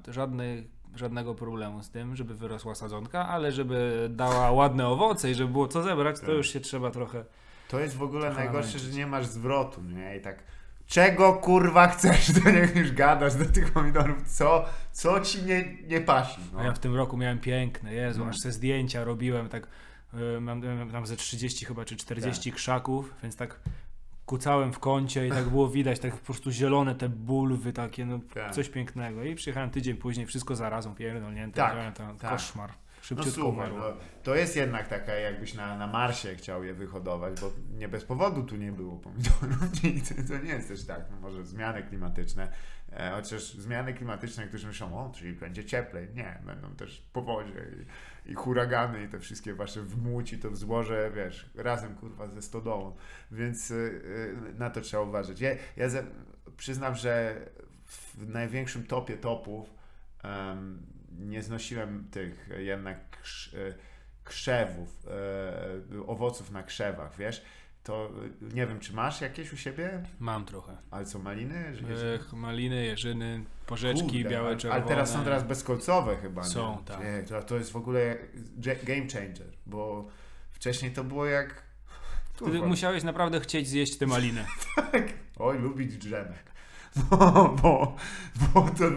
żadnego problemu z tym, żeby wyrosła sadzonka, ale żeby dała ładne owoce i żeby było co zebrać, to już się trzeba trochę... To jest w ogóle najgorsze, namęczyć. Że nie masz zwrotu, nie? I tak, czego kurwa chcesz, to niech już gadasz do tych pomidorów, co ci nie pasi. No. Ja w tym roku miałem piękne, Jezu, aż te zdjęcia robiłem, tak, mam tam ze 30 chyba, czy 40 krzaków, więc tak kucałem w kącie i tak było widać, tak po prostu zielone te bulwy takie, no tak. Coś pięknego. I przyjechałem tydzień później, wszystko zarazą pierdolnięte. Tak, koszmar. szybciutko. No super, to jest jednak taka, jakbyś na Marsie chciał je wyhodować, bo nie bez powodu tu nie było pomidorów. To nie jest też tak, no może zmiany klimatyczne, chociaż zmiany klimatyczne, którzy myślą, o, czyli będzie cieplej. Nie, będą też powodzie i huragany i te wszystkie wasze wmóci, to w złoże, wiesz, razem kurwa ze stodołą, więc na to trzeba uważać. Ja przyznam, że w największym topie topów nie znosiłem tych jednak krzewów, owoców na krzewach, wiesz. To nie wiem, czy masz jakieś u siebie? Mam trochę. Ale co, maliny? Maliny, jeżyny, porzeczki, kurde, białe, czerwone. Ale teraz są bezkolcowe chyba. Są, nie? Tak. Nie, to jest w ogóle game changer, bo wcześniej to było jak... Wtedy musiałeś naprawdę chcieć zjeść te maliny. Tak. Oj, lubić drzemek. Bo to...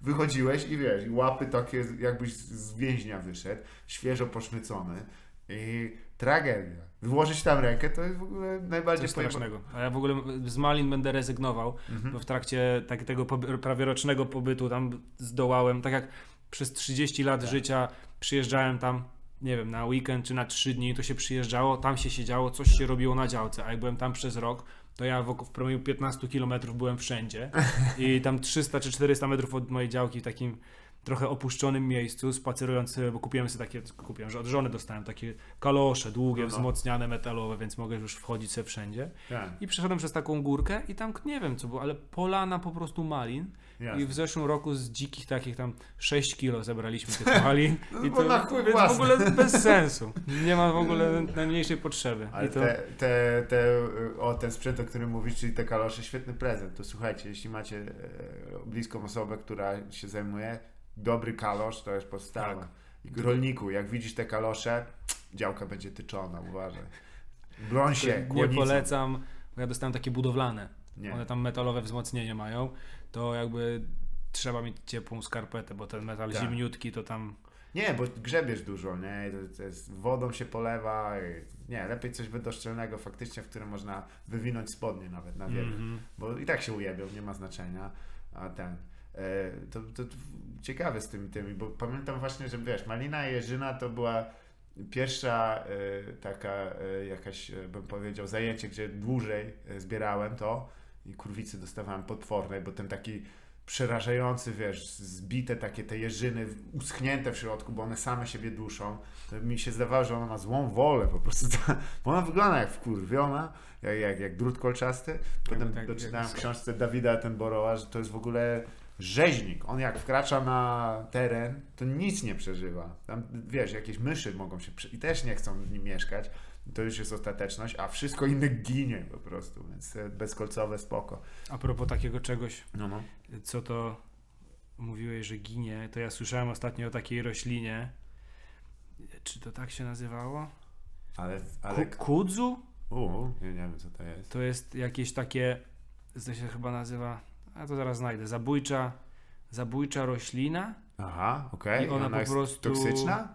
Wychodziłeś i wiesz, łapy takie, jakbyś z więźnia wyszedł, świeżo poszwycony i tragedia. Włożyć tam rękę to jest w ogóle najbardziej strasznego. A ja w ogóle z malin będę rezygnował, bo w trakcie takiego prawie rocznego pobytu tam zdołałem, tak jak przez 30 lat życia przyjeżdżałem tam, nie wiem, na weekend czy na 3 dni, to się przyjeżdżało, tam się siedziało, coś się robiło na działce, a jak byłem tam przez rok, to ja w promieniu 15 km byłem wszędzie i tam 300 czy 400 metrów od mojej działki w takim trochę opuszczonym miejscu spacerując, bo kupiłem, że od żony dostałem takie kalosze długie, wzmocniane, metalowe, więc mogę już wchodzić sobie wszędzie. Tak. I przeszedłem przez taką górkę i tam nie wiem co było, ale polana po prostu malin. Jasne. I w zeszłym roku z dzikich takich tam 6 kilo zebraliśmy tych malin. No, i to na chuj więc w ogóle bez sensu. Nie ma w ogóle najmniejszej potrzeby. Ale ten sprzęt, o którym mówisz, czyli te kalosze, świetny prezent. To słuchajcie, jeśli macie bliską osobę, która się zajmuje, dobry kalosz to jest podstawa. Tak. I rolniku, jak widzisz te kalosze, działka będzie tyczona, uważaj. Broń się, kłonicą. Nie polecam, bo ja dostałem takie budowlane. Nie. One tam metalowe wzmocnienie mają, to jakby trzeba mieć ciepłą skarpetę, bo ten metal zimniutki to tam... Nie, bo grzebiesz dużo, nie? To jest, wodą się polewa. Nie, lepiej coś wydoszczelnego faktycznie, w którym można wywinąć spodnie nawet na wierzch, bo i tak się ujebią, nie ma znaczenia. A ten... To ciekawe z tymi, bo pamiętam właśnie, że wiesz, malina i jeżyna to była pierwsza taka jakaś, bym powiedział, zajęcie, gdzie dłużej zbierałem to i kurwicy dostawałem potwornej, bo ten taki przerażający, wiesz, zbite takie te jeżyny, uschnięte w środku, bo one same siebie duszą, to mi się zdawało, że ona ma złą wolę po prostu, bo ona wygląda jak wkurwiona, jak drut kolczasty. Potem doczytałem w książce Dawida Attenborougha, że to jest w ogóle... Rzeźnik, on jak wkracza na teren, to nic nie przeżywa. Tam, wiesz, jakieś myszy mogą się i też nie chcą w nim mieszkać. To już jest ostateczność, a wszystko inne ginie po prostu, więc bezkolcowe spoko. A propos takiego czegoś, co to mówiłeś, że ginie, to ja słyszałem ostatnio o takiej roślinie. Czy to tak się nazywało? Ale... Kudzu? Nie wiem co to jest. To jest jakieś takie, to się chyba nazywa... A to zaraz znajdę. Zabójcza roślina. Aha, okej. I ona po prostu... jest toksyczna?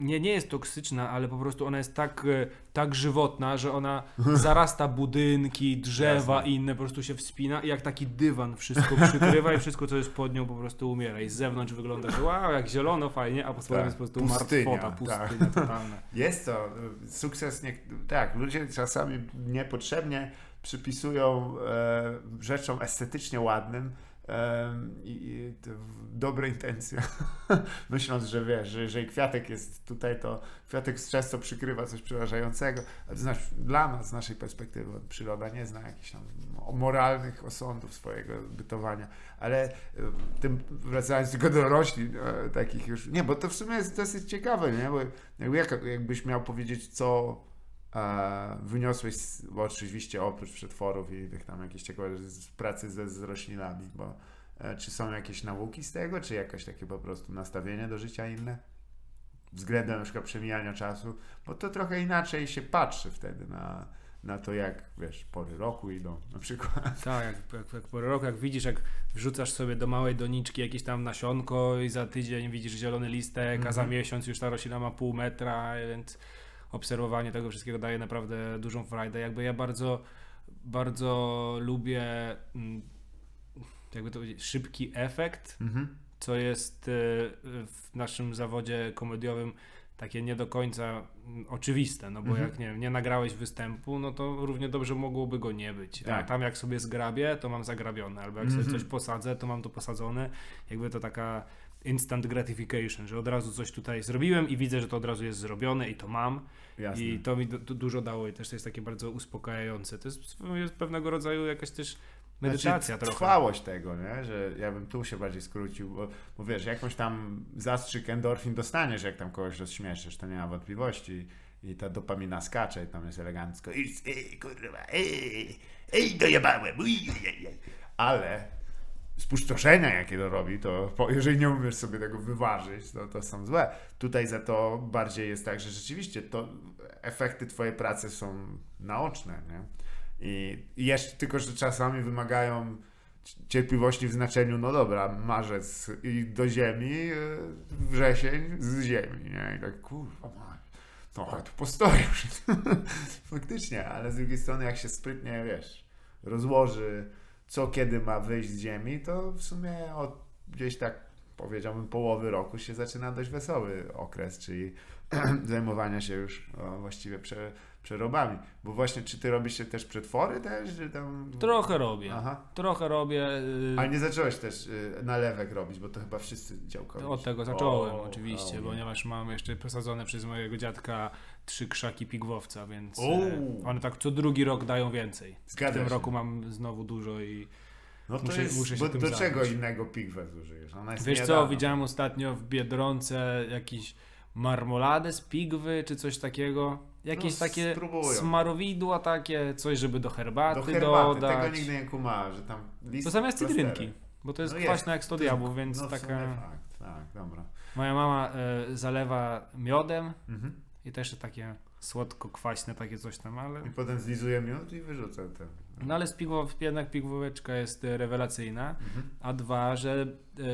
Nie jest toksyczna, ale po prostu ona jest tak żywotna, że ona zarasta budynki, drzewa i inne, po prostu się wspina i jak taki dywan wszystko przykrywa i wszystko, co jest pod nią, po prostu umiera. I z zewnątrz wygląda, że wow, jak zielono, fajnie, a pod spodem jest po prostu martwota, pustynia totalna. Jest to sukces, ludzie czasami niepotrzebnie przypisują rzeczom estetycznie ładnym i dobre intencje. Myśląc, że wiesz, że jeżeli kwiatek jest tutaj, to kwiatek często przykrywa coś przerażającego. Ale dla nas, z naszej perspektywy, przyroda nie zna jakichś tam moralnych osądów swojego bytowania. Ale wracając tylko do roślin takich już... Nie, bo to w sumie jest dosyć ciekawe, nie? Bo jakbyś miał powiedzieć, co... wyniosłeś, bo oczywiście oprócz przetworów i tych tam jakieś ciekawe z pracy z roślinami, bo czy są jakieś nauki z tego, czy jakieś takie po prostu nastawienie do życia inne względem na przykład przemijania czasu, bo to trochę inaczej się patrzy wtedy na to, jak wiesz, pory roku idą na przykład. Tak, jak pory roku, jak widzisz, jak wrzucasz sobie do małej doniczki jakieś tam nasionko i za tydzień widzisz zielony listek, a za miesiąc już ta roślina ma pół metra, więc... Obserwowanie tego wszystkiego daje naprawdę dużą frajdę. Jakby ja bardzo, bardzo lubię, jakby to powiedzieć, szybki efekt co jest w naszym zawodzie komediowym takie nie do końca oczywiste, no bo jak nie nagrałeś występu, no to równie dobrze mogłoby go nie być. Tak. A tam jak sobie zgrabię, to mam zagrabione, albo jak sobie coś posadzę, to mam to posadzone. Jakby to taka instant gratification, że od razu coś tutaj zrobiłem i widzę, że to od razu jest zrobione i to mam. Jasne. I to mi dużo dało i też to jest takie bardzo uspokajające. To jest pewnego rodzaju jakaś też medytacja, znaczy, trwałość tego, nie? Że ja bym tu się bardziej skrócił, bo wiesz, jakąś tam zastrzyk endorfin dostaniesz, jak tam kogoś rozśmieszysz, to nie ma wątpliwości i ta dopamina skacze i tam jest elegancko kurwa, dojebałem, ale spustoszenia jakie to robi, to jeżeli nie umiesz sobie tego wyważyć, no to są złe. Tutaj za to bardziej jest tak, że rzeczywiście to efekty twojej pracy są naoczne, nie? I jeszcze tylko, że czasami wymagają cierpliwości w znaczeniu, no dobra, marzec i do ziemi, wrzesień z ziemi, nie? I tak kurwa, trochę tu postoję już. Faktycznie, ale z drugiej strony jak się sprytnie, wiesz, rozłoży co kiedy ma wyjść z ziemi, to w sumie od gdzieś tak powiedziałbym połowy roku się zaczyna dość wesoły okres, czyli zajmowania się już właściwie przerobami, bo właśnie czy ty robisz się też przetwory też? Czy tam... Trochę robię, trochę robię. Ale nie zacząłeś też nalewek robić, bo to chyba wszyscy działkowiście. Od tego zacząłem oczywiście, ponieważ mam jeszcze posadzone przez mojego dziadka 3 krzaki pigwowca, więc one tak co drugi rok dają więcej. W tym roku mam znowu dużo i no to muszę się tym zająć. Do czego innego pigwec użyjesz? Ona jest Wiesz co, widziałem ostatnio w Biedronce jakiś marmoladę z pigwy, czy coś takiego. Jakieś takie smarowidła takie, coś, żeby do herbaty dodać. Tego nigdy nie kumałem, że tam list. To zamiast cytrynki, bo to jest kwaśne jak 100 diabłów, więc taka... Fakt, tak, dobra. Moja mama zalewa miodem i też takie słodko-kwaśne takie coś tam, ale... I potem zlizuje miód i wyrzuca ten. No ale z jednak pigwóweczka jest rewelacyjna, a dwa, że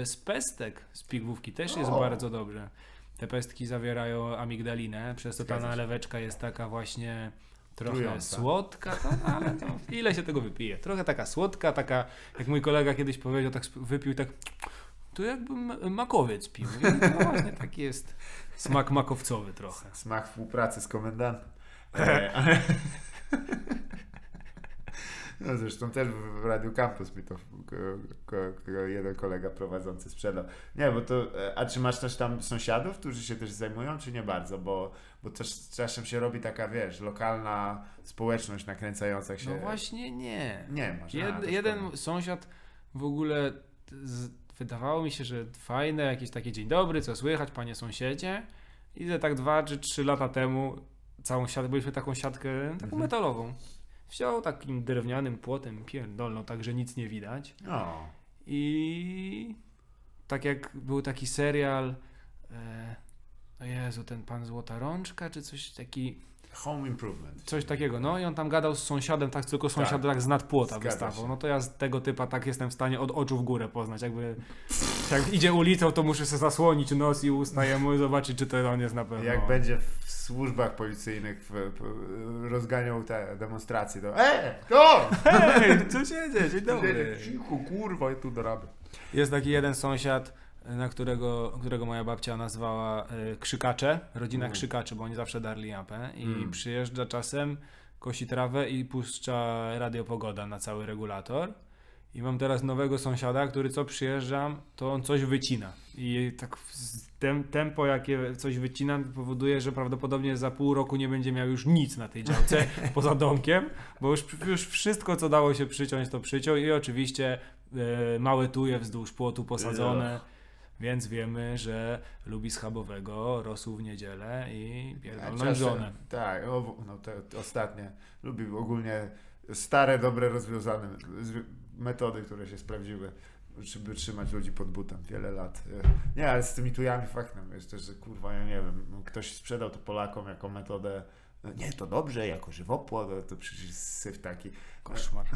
z pestek z pigwówki też jest bardzo dobrze. Te pestki zawierają amigdalinę, przez to ta naleweczka jest taka właśnie trochę słodka, ale ile się tego wypije? Trochę taka słodka, taka jak mój kolega kiedyś powiedział, tak wypił tak, to jakby makowiec pił. No właśnie, taki jest smak makowcowy trochę. Smak współpracy z komendantem. No zresztą też w Radiu Kampus mi to jeden kolega prowadzący sprzedał. Nie, bo to, a czy masz też tam sąsiadów, którzy się też zajmują, czy nie bardzo? Bo też czasem się robi taka, wiesz, lokalna społeczność nakręcająca się. No właśnie nie. Nie masz. Jeden sąsiad w ogóle, wydawało mi się, że fajne, jakieś takie dzień dobry, co słychać, panie sąsiedzie. I że tak 2 czy 3 lata temu całą siatkę, byliśmy taką siatkę, taką metalową. Wziął takim drewnianym płotem, pierdolną, tak, że nic nie widać. I tak jak był taki serial, o Jezu, ten pan Złota Rączka, czy coś taki... Home Improvement. Coś takiego, no i on tam gadał z sąsiadem, tak tylko sąsiad tak z nad płota wystawał. No to ja z tego typa tak jestem w stanie od oczu w górę poznać, jakby... Jak idzie ulicą, to muszę sobie zasłonić nos i usta jemu i zobaczyć, czy to on jest na pewno. Jak będzie w służbach policyjnych rozganiał te demonstracje, to Hej, co się dzieje? Dzień dobry. Cicho, kurwa, i tu dorabię. Jest taki jeden sąsiad, którego moja babcia nazwała krzykacze, rodzina krzykaczy, bo oni zawsze darli japę i przyjeżdża czasem, kosi trawę i puszcza radio Pogoda na cały regulator. I mam teraz nowego sąsiada, który co przyjeżdżam, to on coś wycina. I tak tempo, jakie coś wycina, powoduje, że prawdopodobnie za pół roku nie będzie miał już nic na tej działce poza domkiem, bo już wszystko, co dało się przyciąć, to przyciął. I oczywiście małe tuje wzdłuż płotu posadzone, więc wiemy, że lubi schabowego, rosół w niedzielę i pierdolną żonę. Tak, no to ostatnie. Lubi ogólnie stare, dobre, rozwiązane metody, które się sprawdziły, żeby trzymać ludzi pod butem wiele lat. Nie, ale z tymi tujami faktem jest też, że kurwa, ja nie wiem, ktoś sprzedał to Polakom jako metodę, no nie, to dobrze, jako żywopłot, to przecież syf taki. Koszmar.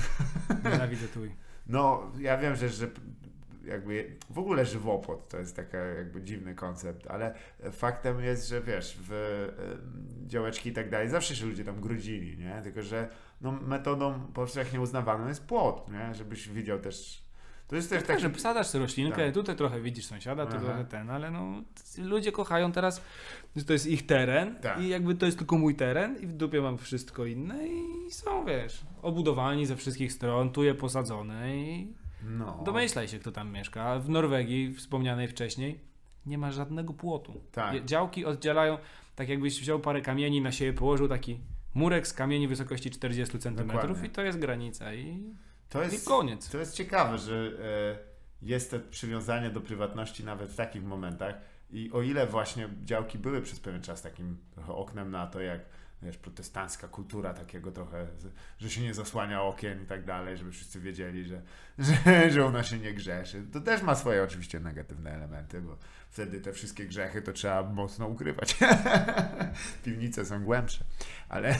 Nienawidzę tuj. No, ja wiem, że jakby w ogóle żywopłot to jest taki jakby dziwny koncept, ale faktem jest, że wiesz, w działeczki i tak dalej zawsze się ludzie tam grudzili, nie? Tylko że no metodą powszechnie uznawaną jest płot, nie? Żebyś widział też To jest też tak, że wsadzasz tę roślinkę, tak. Tutaj trochę widzisz sąsiada, tu trochę ten, ale no ludzie kochają teraz, że to jest ich teren, tak. I jakby to jest tylko mój teren i w dupie mam wszystko inne i są, wiesz, obudowani ze wszystkich stron, tu je posadzone i no. Domyślaj się, kto tam mieszka. W Norwegii, wspomnianej wcześniej, nie ma żadnego płotu. Tak. Działki oddzielają, tak jakbyś wziął parę kamieni, na siebie położył taki murek z kamieni wysokości 40 cm i to jest granica i... I koniec. To jest ciekawe, że jest to przywiązanie do prywatności nawet w takich momentach i o ile właśnie działki były przez pewien czas takim trochę oknem na to, jak wiesz, protestancka kultura takiego trochę, że się nie zasłania okien i tak dalej, żeby wszyscy wiedzieli, że ona się nie grzeszy. To też ma swoje oczywiście negatywne elementy, bo wtedy te wszystkie grzechy to trzeba mocno ukrywać. Piwnice są głębsze, ale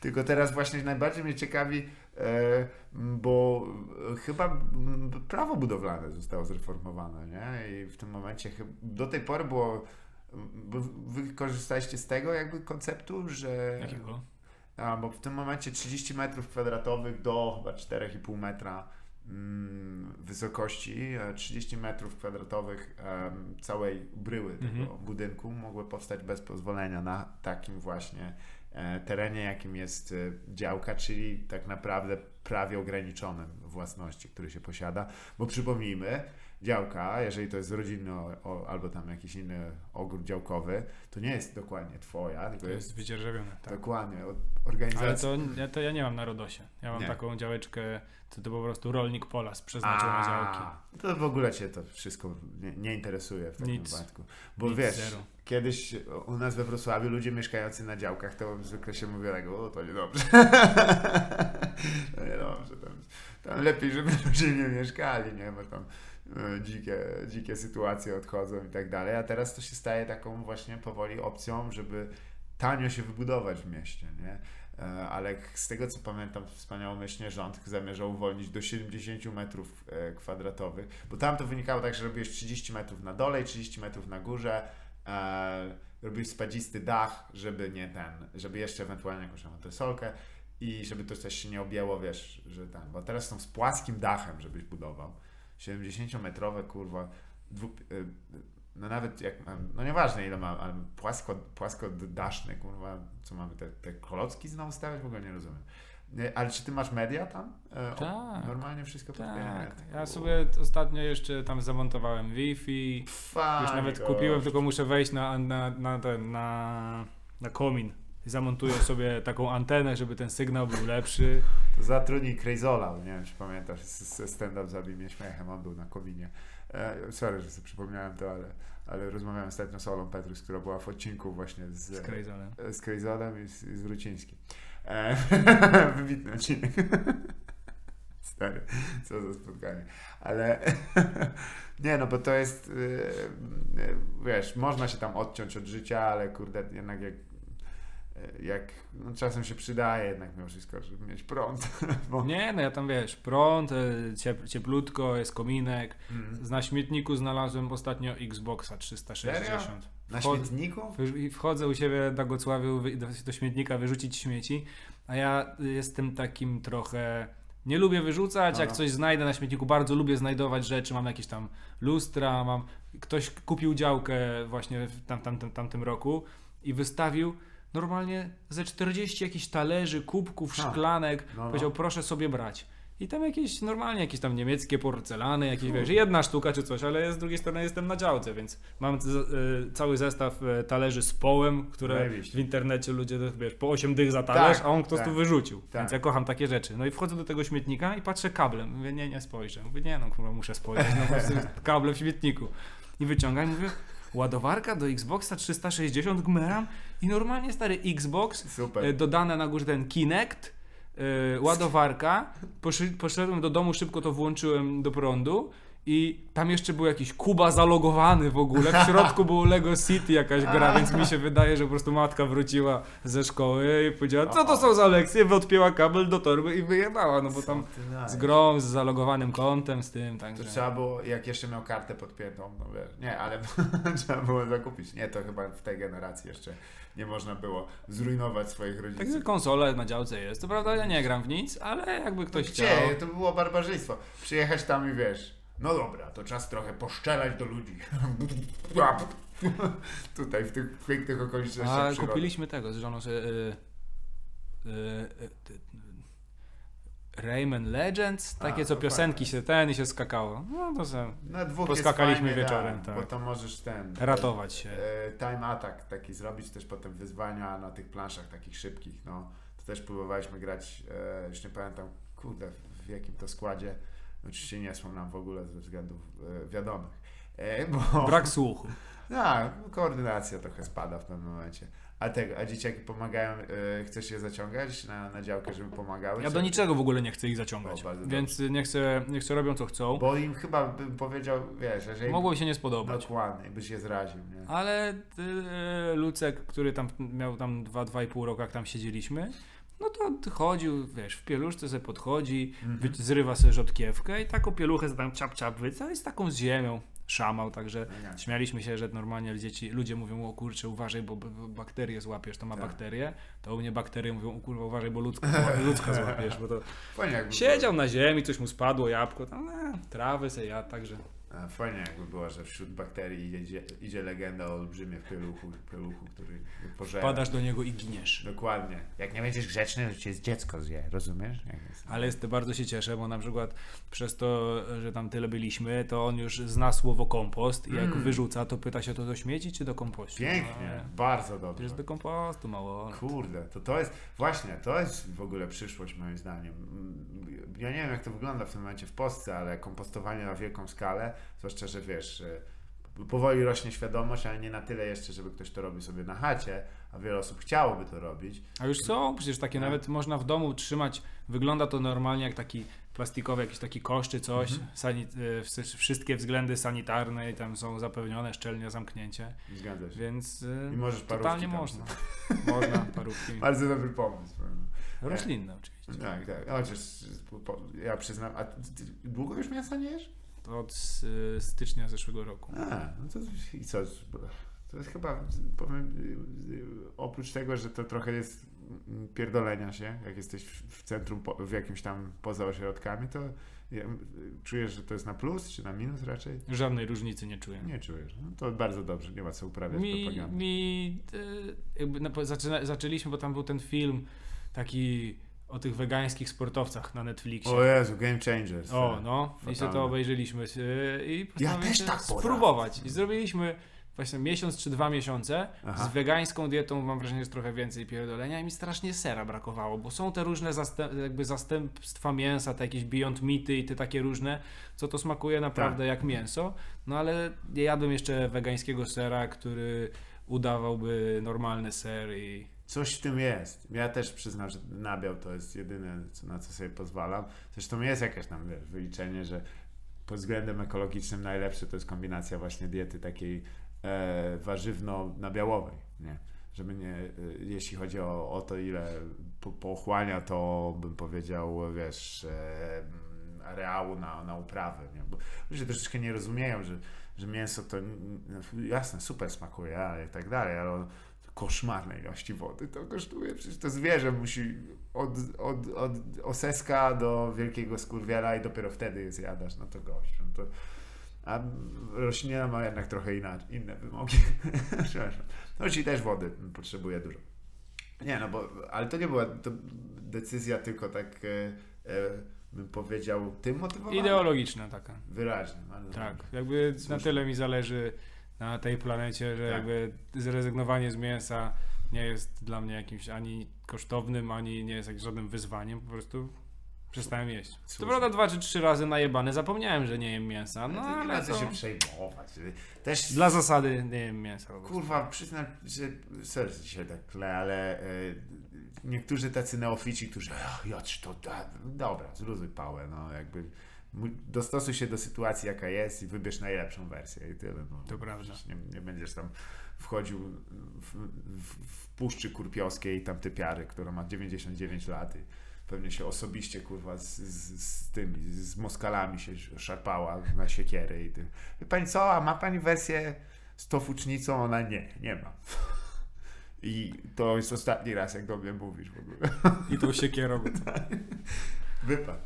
tylko teraz właśnie najbardziej mnie ciekawi, bo chyba prawo budowlane zostało zreformowane, nie? I w tym momencie do tej pory było... Wy korzystaliście z tego jakby konceptu, że... Jakiego? A, bo w tym momencie 30 metrów kwadratowych do chyba 4,5 metra wysokości, 30 metrów kwadratowych całej bryły tego budynku mogły powstać bez pozwolenia na takim właśnie terenie, jakim jest działka, czyli tak naprawdę prawie ograniczonym własności, który się posiada, bo przypomnijmy, działka, jeżeli to jest rodzinny albo tam jakiś inny ogród działkowy, to nie jest dokładnie twoja, tylko to jest wydzierżawione. Tak. Dokładnie, od organizacji. Ale to ja nie mam na RODOSie. Ja mam taką działeczkę, to po prostu rolnik pola z przeznaczone działki. To w ogóle cię to wszystko nie interesuje w takim wypadku. Bo wiesz, zero. Kiedyś u nas we Wrocławiu ludzie mieszkający na działkach to zwykle się mówi, o to niedobrze. To niedobrze. Tam lepiej, żeby ludzie nie mieszkali, nie? Bo tam dzikie sytuacje odchodzą i tak dalej, a teraz to się staje taką właśnie powoli opcją, żeby tanio się wybudować w mieście, nie? Ale z tego co pamiętam, wspaniałomyślnie rząd zamierzał uwolnić do 70 metrów kwadratowych, bo tam to wynikało tak, że robiłeś 30 metrów na dole i 30 metrów na górze, robiłeś spadzisty dach, żeby nie ten, żeby jeszcze ewentualnie jakąś antresolkę i żeby to coś się nie objęło, wiesz, że tam, bo teraz są z płaskim dachem, żebyś budował. 70-metrowe, kurwa, no nawet jak mam, no nieważne ile mam, ale płasko daszny, kurwa, co mamy, te klocki znowu stawiać? W ogóle nie rozumiem. Ale czy ty masz media tam? Tak. Normalnie wszystko podpierane. Tak. Ja sobie ostatnio jeszcze tam zamontowałem Wi-Fi, już nawet kupiłem, tylko muszę wejść na komin. Zamontuję sobie taką antenę, żeby ten sygnał był lepszy. To zatrudnij Kryzola, nie wiem, czy pamiętasz, stand-up Zabij mnie śmiechem, on był na Kowinie. Sorry, że sobie przypomniałem to, ale rozmawiałem ostatnio z Olą Petrus, która była w odcinku właśnie z Kryzolem i z Wrocińskim. Wybitny odcinek. Stary, co za spotkanie. Ale nie, no bo to jest, wiesz, można się tam odciąć od życia, ale kurde, jednak jak no, czasem się przydaje jednak mimo wszystko, żeby mieć prąd. Bo... Nie, no ja tam wiesz, prąd, cieplutko, jest kominek. Na śmietniku znalazłem ostatnio Xboxa 360. Serio? Na śmietniku? Wchodzę u siebie do Wrocławiu do śmietnika wyrzucić śmieci, a ja jestem takim trochę... Nie lubię wyrzucać, jak coś znajdę na śmietniku, bardzo lubię znajdować rzeczy, mam jakieś tam lustra, mam... Ktoś kupił działkę właśnie w tamtym roku i wystawił normalnie ze 40 jakichś talerzy, kubków, szklanek, powiedział proszę sobie brać. I tam jakieś normalnie, jakieś tam niemieckie porcelany, jakieś wiesz, jedna sztuka czy coś, ale z drugiej strony jestem na działce, więc mam cały zestaw talerzy z połem, które w internecie ludzie wiesz, po 8 dych za talerz, a on ktoś tu wyrzucił, więc ja kocham takie rzeczy. No i wchodzę do tego śmietnika i patrzę kablem, mówię nie spojrzę, mówię nie no kurwa muszę spojrzeć, no po prostu kable w śmietniku i wyciągam i mówię ładowarka do Xboxa 360 gmeram i normalnie stary Xbox, dodane na górze ten Kinect, ładowarka, poszedłem do domu, szybko to włączyłem do prądu I tam jeszcze był jakiś Kuba zalogowany w ogóle, w środku było Lego City jakaś gra, więc mi się wydaje, że po prostu matka wróciła ze szkoły i powiedziała, co to są za lekcje, wyodpięła kabel do torby i wyjechała, no bo tam z grą, z zalogowanym kontem, z tym, także... To trzeba było, jak jeszcze miał kartę podpiętą, no wiesz, nie, ale trzeba było zakupić, nie, to chyba w tej generacji jeszcze nie można było zrujnować swoich rodziców. Także konsola na działce jest, to prawda, ja nie gram w nic, ale jakby ktoś chciał... Gdzie? To było barbarzyństwo, przyjechać tam i wiesz... No dobra, to czas trochę poszczelać do ludzi. Tutaj w tych pięknych okolicznościach przyrody. Kupiliśmy tego z żoną, że Rayman Legends, takie co piosenki się ten i się skakało. No to sobie poskakaliśmy wieczorem. Bo to możesz ten... Ratować się. Time Attack taki zrobić, też potem wyzwania na tych planszach takich szybkich. No, to też próbowaliśmy grać, już nie pamiętam, kurde, w jakim to składzie. Oczywiście nie są nam w ogóle ze względów wiadomych. Bo... Brak słuchu. Tak, koordynacja trochę spada w tym momencie. A dzieciaki pomagają, chcesz je zaciągać na działkę, żeby pomagały? Ja do niczego w ogóle nie chcę ich zaciągać, więc niech robią co chcą. Bo im chyba bym powiedział, wiesz, że mogło się nie spodobać. Dokładnie, byś je zraził. Nie? Ale Lucek, który tam miał tam 2,5 roku, jak tam siedzieliśmy, no to chodził, wiesz, w pieluszce sobie podchodzi, zrywa sobie rzodkiewkę i taką pieluchę tam czap wyca i z taką z ziemią szamał, także śmialiśmy się, że normalnie dzieci, ludzie mówią, o kurczę, uważaj, bo bakterie złapiesz, to ma bakterie, to u mnie bakterie mówią, o kurwa, uważaj, bo ludzka złapiesz, bo to siedział na ziemi, coś mu spadło, jabłko, tam, trawy se jadł, także... Fajnie jakby było, że wśród bakterii idzie legenda o olbrzymie w pieluchu, który pożera. Wpadasz do niego i giniesz. Dokładnie. Jak nie będziesz grzeczny, to cię dziecko zje, rozumiesz? Ale bardzo się cieszę, bo na przykład przez to, że tam tyle byliśmy, to on już zna słowo kompost i jak wyrzuca, to pyta się to do śmieci czy do kompostu. Pięknie, bardzo dobrze. To jest do kompostu mało. Kurde, to jest, właśnie, to jest w ogóle przyszłość moim zdaniem. Ja nie wiem jak to wygląda w tym momencie w Polsce, ale kompostowanie na wielką skalę, zwłaszcza, że wiesz, powoli rośnie świadomość, ale nie na tyle jeszcze, żeby ktoś to robił sobie na chacie, a wiele osób chciałoby to robić. A już są przecież takie, nawet można w domu trzymać, wygląda to normalnie jak taki plastikowy jakiś taki kosz czy coś, wszystkie względy sanitarne i tam są zapewnione, szczelnie zamknięcie. Zgadza się. Więc i możesz totalnie można. Można parówki. Bardzo dobry pomysł. Roślinne oczywiście. Tak, tak. Chociaż ja przyznam, a długo już mięsa nie jesz? Od stycznia zeszłego roku. No to, i co? To jest chyba, powiem, oprócz tego, że to trochę jest pierdolenia się, jak jesteś w centrum, w jakimś tam poza ośrodkami, to czujesz, że to jest na plus czy na minus raczej? Żadnej różnicy nie czuję. Nie czujesz. No to bardzo dobrze, nie ma co uprawiać propagandy. Zaczęliśmy, bo tam był ten film taki... o tych wegańskich sportowcach na Netflixie. O Jezu, Game Changers. O, no. Fatalne. I się to obejrzeliśmy. I postanowiłem tak spróbować. I zrobiliśmy właśnie miesiąc czy 2 miesiące. Z wegańską dietą, mam wrażenie, jest trochę więcej pierdolenia i mi strasznie sera brakowało, bo są te różne zastępstwa mięsa, te jakieś Beyond Meaty i te takie różne, co to smakuje naprawdę jak mięso. No ale nie jadłem jeszcze wegańskiego sera, który udawałby normalny ser i... Coś w tym jest. Ja też przyznam, że nabiał to jest jedyne, na co sobie pozwalam. Zresztą jest jakieś tam wyliczenie, że pod względem ekologicznym najlepsze to jest kombinacja właśnie diety takiej warzywno-nabiałowej. Nie? Żeby nie, jeśli chodzi o to, ile pochłania, to bym powiedział, wiesz, areału na uprawy. Nie? Bo ludzie troszeczkę nie rozumieją, że mięso to jasne, super smakuje, ale i tak dalej, ale koszmarnej ilości wody to kosztuje. Przecież to zwierzę musi od oseska do wielkiego skurwiela i dopiero wtedy je zjadasz. No to gościu. No to... A roślina ma jednak trochę inne wymogi. Przepraszam. No ci też wody potrzebuje dużo. Nie, no bo, ale to nie była to decyzja tylko tak bym powiedział tym motywowana. Ideologiczna taka. Wyraźnie. Tak, jakby słusznie. Na tyle mi zależy na tej planecie, że jakby zrezygnowanie z mięsa nie jest dla mnie jakimś ani kosztownym, ani nie jest żadnym wyzwaniem, po prostu przestałem jeść. Co prawda 2 czy 3 razy najebane, zapomniałem, że nie jem mięsa, no ale nie się przejmować. Też dla zasady nie jem mięsa. Kurwa, przyznam, że serce dzisiaj tak kle, ale niektórzy tacy neofici, którzy ja to dobra, zluzuj pałę, no jakby dostosuj się do sytuacji, jaka jest, i wybierz najlepszą wersję i tyle. No, to prawda. Nie będziesz tam wchodził w Puszczy Kurpiowskiej tamte piary, która ma 99 lat i pewnie się osobiście, kurwa, z Moskalami się szarpała na siekierę i tym. Wie pani co, a ma pani wersję z tofucznicą? Ona nie ma. I to jest ostatni raz, jak do mnie mówisz w ogóle. I tą siekierą. Wypadł.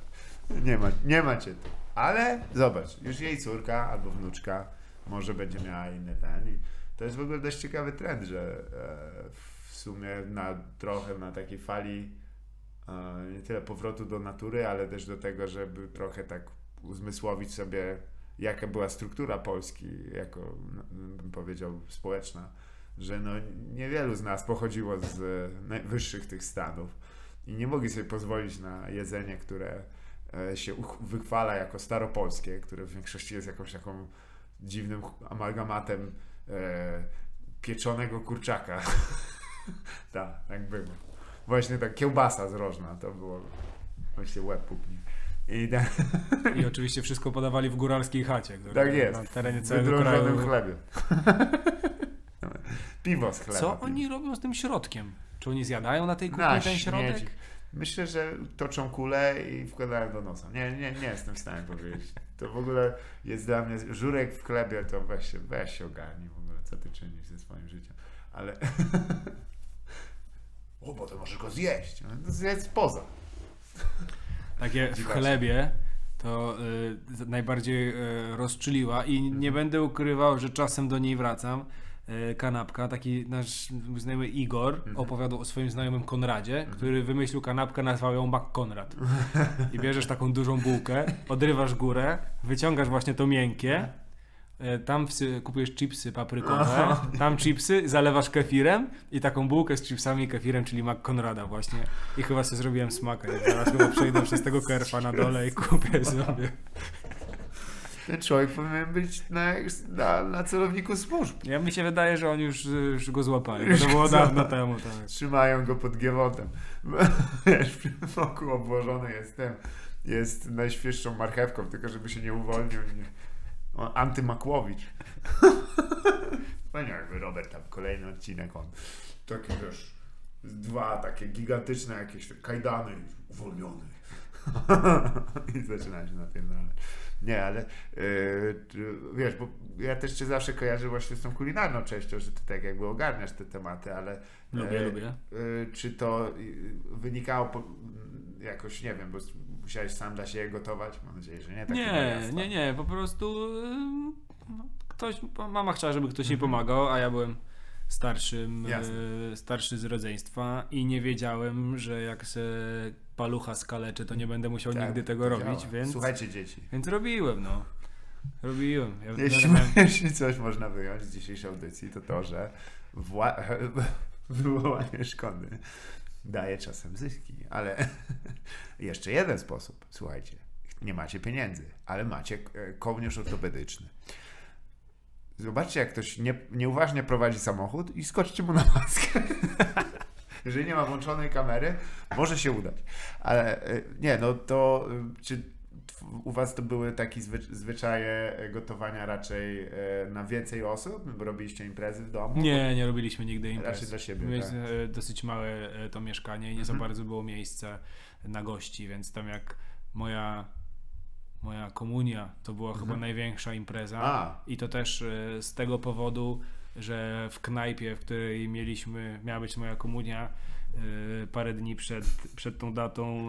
Nie ma cię tu. Ale zobacz, już jej córka albo wnuczka może będzie miała inne danie. To jest w ogóle dość ciekawy trend, że w sumie trochę na takiej fali nie tyle powrotu do natury, ale też do tego, żeby trochę tak uzmysłowić sobie, jaka była struktura Polski, jako, bym powiedział, społeczna, że no, niewielu z nas pochodziło z najwyższych tych stanów i nie mogli sobie pozwolić na jedzenie, które się wychwala jako staropolskie, które w większości jest jakąś taką dziwnym amalgamatem pieczonego kurczaka. Tak było. Właśnie tak, kiełbasa zrożna, to było właśnie łeb pukni. I oczywiście wszystko podawali w góralskiej chacie. Tak jest, na terenie całego kraju. Chlebie. Piwo z chleba. Co oni robią z tym środkiem? Czy oni zjadają na tej kuchni ten środek? Śmieci. Myślę, że toczą kulę i wkładają do nosa. Nie jestem w stanie powiedzieć. To w ogóle jest dla mnie żurek w chlebie, to weź się ogarnij w ogóle, co ty czynisz ze swoim życiem. Ale... O, bo to możesz go zjeść. Zjedz poza. Takie w chlebie to najbardziej rozczyliła i nie będę ukrywał, że czasem do niej wracam. Kanapka, taki nasz znajomy Igor opowiadał o swoim znajomym Konradzie, który wymyślił kanapkę, nazwał ją Mac Konrad. I bierzesz taką dużą bułkę, odrywasz górę, wyciągasz właśnie to miękkie, tam kupujesz chipsy paprykowe, tam chipsy, zalewasz kefirem i taką bułkę z chipsami i kefirem, czyli Mac Konrada właśnie. I chyba sobie zrobiłem smaka. Zaraz chyba przejdę przez tego kerfa na dole i kupię sobie. Ten człowiek powinien być na celowniku służb. Ja mi się wydaje, że oni już go złapali. To było dawno temu. Tak. Trzymają go pod giełotem. Wiesz, wokół obłożony jest tym. Jest najświeższą marchewką, tylko żeby się nie uwolnił. Antymakłowicz. Jakby Robert, tam kolejny odcinek on. Takie też dwa takie gigantyczne jakieś kajdany uwolnione. I zaczyna się napierdalać. Nie, ale wiesz, bo ja też cię zawsze kojarzę właśnie z tą kulinarną częścią, że ty tak jakby ogarniasz te tematy, ale lubię. Czy to wynikało jakoś, nie wiem, bo musiałeś sam dla siebie gotować? Mam nadzieję, że nie. Nie, po prostu mama chciała, żeby ktoś mi pomagał, a ja byłem starszy z rodzeństwa i nie wiedziałem, że jak se palucha skaleczy, to nie będę musiał nigdy tego robić, więc... Słuchajcie dzieci. Więc robiłem, no. Robiłem. Ja jeśli coś można wyjąć z dzisiejszej audycji, to to, że wywołanie szkody daje czasem zyski, ale jeszcze jeden sposób, słuchajcie, nie macie pieniędzy, ale macie kołnierz ortopedyczny. Zobaczcie, jak ktoś nieuważnie prowadzi samochód i skoczcie mu na maskę. Jeżeli nie ma włączonej kamery, może się udać. Ale nie, no to czy u was to były takie zwyczaje gotowania raczej na więcej osób? Robiliście imprezy w domu? Nie robiliśmy nigdy imprez. Raczej dla siebie. Jest dosyć małe to mieszkanie i nie za bardzo było miejsca na gości, więc tam jak moja komunia to była chyba największa impreza i to też z tego powodu, że w knajpie, w której miała być moja komunia, parę dni przed tą datą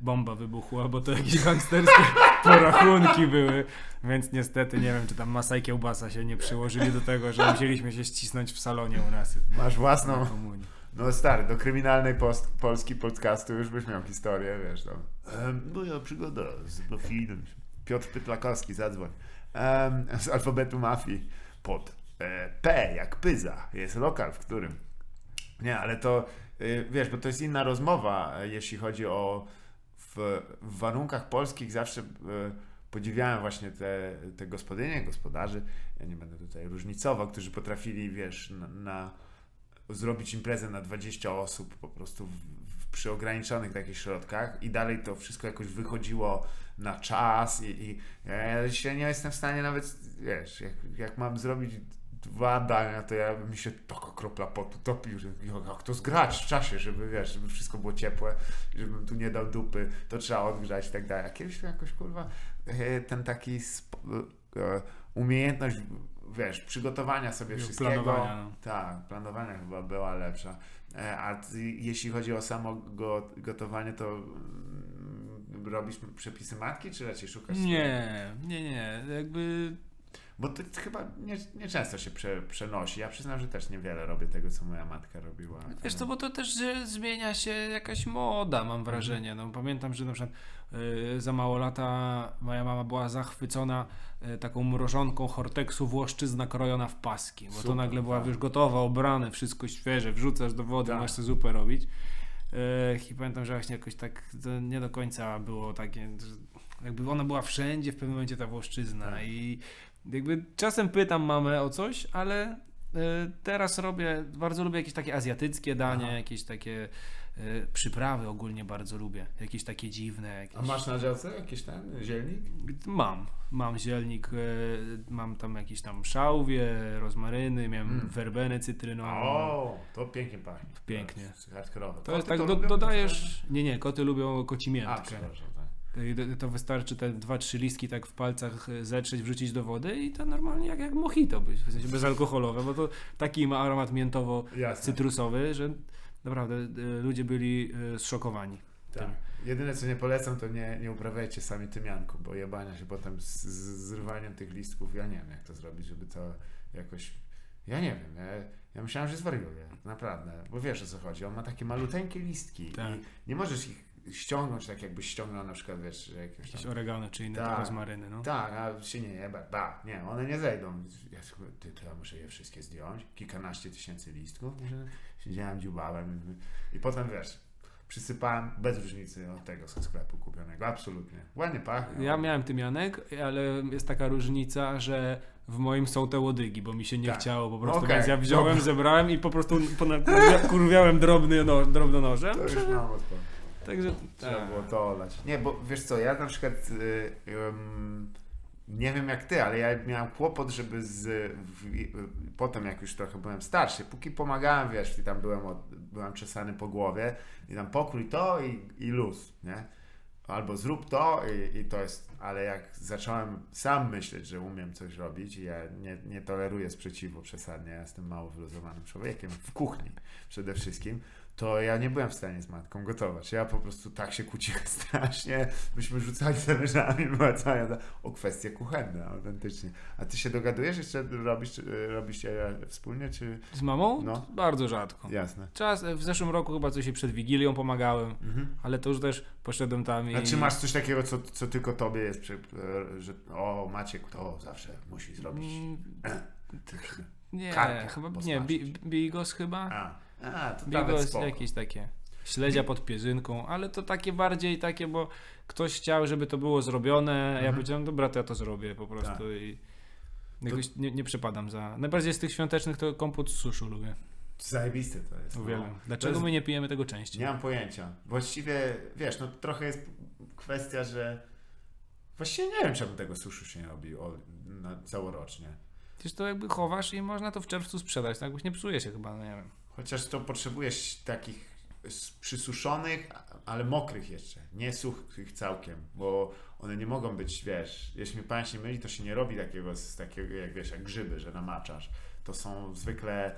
bomba wybuchła, bo to jakieś gangsterskie porachunki były, więc niestety nie wiem, czy tam masa i kiełbasa się nie przyłożyli do tego, że musieliśmy się ścisnąć w salonie u nas. Masz własną komunię. No stary, do kryminalnej Polski podcastu już byś miał historię, wiesz tam. Moja przygoda z mafijnym. Piotr Pytlakowski, zadzwoń. Z alfabetu mafii pod P jak Pyza jest lokal, w którym... Nie, ale to, wiesz, bo to jest inna rozmowa, jeśli chodzi o... W warunkach polskich zawsze podziwiałem właśnie te gospodynie, gospodarzy, ja nie będę tutaj różnicował, którzy potrafili, wiesz, zrobić imprezę na 20 osób po prostu w przy ograniczonych takich środkach i dalej to wszystko jakoś wychodziło na czas i ja dzisiaj nie jestem w stanie nawet, wiesz, jak mam zrobić dwa dania, to ja mi się taka kropla potu topił, że jak to zgrać w czasie, żeby, wiesz, żeby wszystko było ciepłe, żebym tu nie dał dupy, to trzeba odgrzać i tak dalej. A kiedyś jakoś, kurwa, ten taki umiejętność, wiesz, przygotowania sobie wszystkiego. Planowania. No. Tak, planowania chyba była lepsza. A jeśli chodzi o samo gotowanie, to robisz przepisy matki, czy raczej szukasz? Nie. Jakby... Bo to chyba nieczęsto się przenosi. Ja przyznam, że też niewiele robię tego, co moja matka robiła. Wiesz co, bo to też zmienia się jakaś moda, mam wrażenie. No, pamiętam, że na przykład za mało lata moja mama była zachwycona taką mrożonką horteksu włoszczyzna krojona w paski. Bo super, to nagle była już gotowa, obrane, wszystko świeże, wrzucasz do wody, tak. Masz sobie zupę robić. I pamiętam, że właśnie jakoś tak to nie do końca było takie, jakby ona była wszędzie w pewnym momencie ta włoszczyzna. Tak. I jakby czasem pytam mamę o coś, ale teraz robię, bardzo lubię jakieś takie azjatyckie dania, aha, jakieś takie przyprawy ogólnie bardzo lubię, jakieś takie dziwne. Jakieś... A masz na działce jakiś tam zielnik? Mam zielnik, mam tam jakieś tam szałwie, rozmaryny, miałem werbenę cytrynową. O, to pięknie pachnie. Pięknie. To jest tak, dodajesz, nie, koty lubią kocimiętkę. To wystarczy te 2-3 listki tak w palcach zetrzeć, wrzucić do wody i to normalnie jak mojito być, w sensie bezalkoholowe, bo to taki ma aromat miętowo-cytrusowy, że naprawdę ludzie byli zszokowani. Tak. Tym. Jedyne co nie polecam, to nie uprawiajcie sami tymianku, bo jebania się potem z zrywaniem tych listków, ja nie wiem jak to zrobić, żeby to jakoś, ja nie wiem, ja myślałem, że zwariuję, naprawdę, bo wiesz o co chodzi, on ma takie maluteńkie listki, tak. I nie możesz ich ściągnąć, tak jakby ściągnął na przykład, wiesz, jakieś oregano czy inne, tak, rozmaryny, no. Tak, a się nie jeba, nie, one nie zejdą. Ja muszę je wszystkie zdjąć, kilkanaście tysięcy listków, siedziałem, dziubałem i potem, wiesz, przysypałem bez różnicy od tego ze sklepu kupionego, absolutnie. Ładnie pachnie. Ja miałem tymianek, ale jest taka różnica, że w moim są te łodygi, bo mi się nie chciało po prostu, więc ja wziąłem, zebrałem i po prostu kurwiałem drobnonożem. To już mam odpowiedź. Także trzeba było to olać. Nie, bo wiesz co, ja na przykład nie wiem jak ty, ale ja miałem kłopot, żeby potem jak już trochę byłem starszy, póki pomagałem, wiesz, i tam byłem czesany po głowie i tam pokrój to i luz, nie? Albo zrób to i to jest, ale jak zacząłem sam myśleć, że umiem coś robić, ja nie toleruję sprzeciwu przesadnie, ja jestem mało wyluzowanym człowiekiem w kuchni przede wszystkim, to ja nie byłem w stanie z matką gotować. Ja po prostu tak się kłóciłem strasznie. Myśmy rzucali talerzami, była cała jada o kwestie kuchenne, autentycznie. A ty się dogadujesz jeszcze? Robiście wspólnie? Czy... Z mamą? No. Bardzo rzadko. Jasne. W zeszłym roku chyba coś się przed Wigilią pomagałem, ale to już też poszedłem tam i... A czy masz coś takiego, co tylko tobie jest, że o, Maciek to zawsze musi zrobić? Nie, chyba nie. Bigos chyba? A, to nawet jakieś takie śledzia pod pierzynką, ale to takie bardziej takie, bo ktoś chciał, żeby to było zrobione, ja powiedziałem, dobra, to ja to zrobię po prostu i jakoś to... nie przepadam za... Najbardziej z tych świątecznych to kompot z suszu lubię. Zajebiste to jest. Uwielbiam. Dlaczego my nie pijemy tego częściej? Nie mam pojęcia. Właściwie, wiesz, no trochę jest kwestia, że właściwie nie wiem, czemu tego suszu się nie robi całorocznie. Przecież to jakby chowasz i można to w czerwcu sprzedać, tak? Jakbyś nie psuje się chyba, no nie wiem. Chociaż to potrzebujesz takich przysuszonych, ale mokrych jeszcze, nie suchych całkiem, bo one nie mogą być, wiesz, jeśli mi pamięć nie myli, to się nie robi takiego jak, wiesz, jak grzyby, że namaczasz. To są zwykle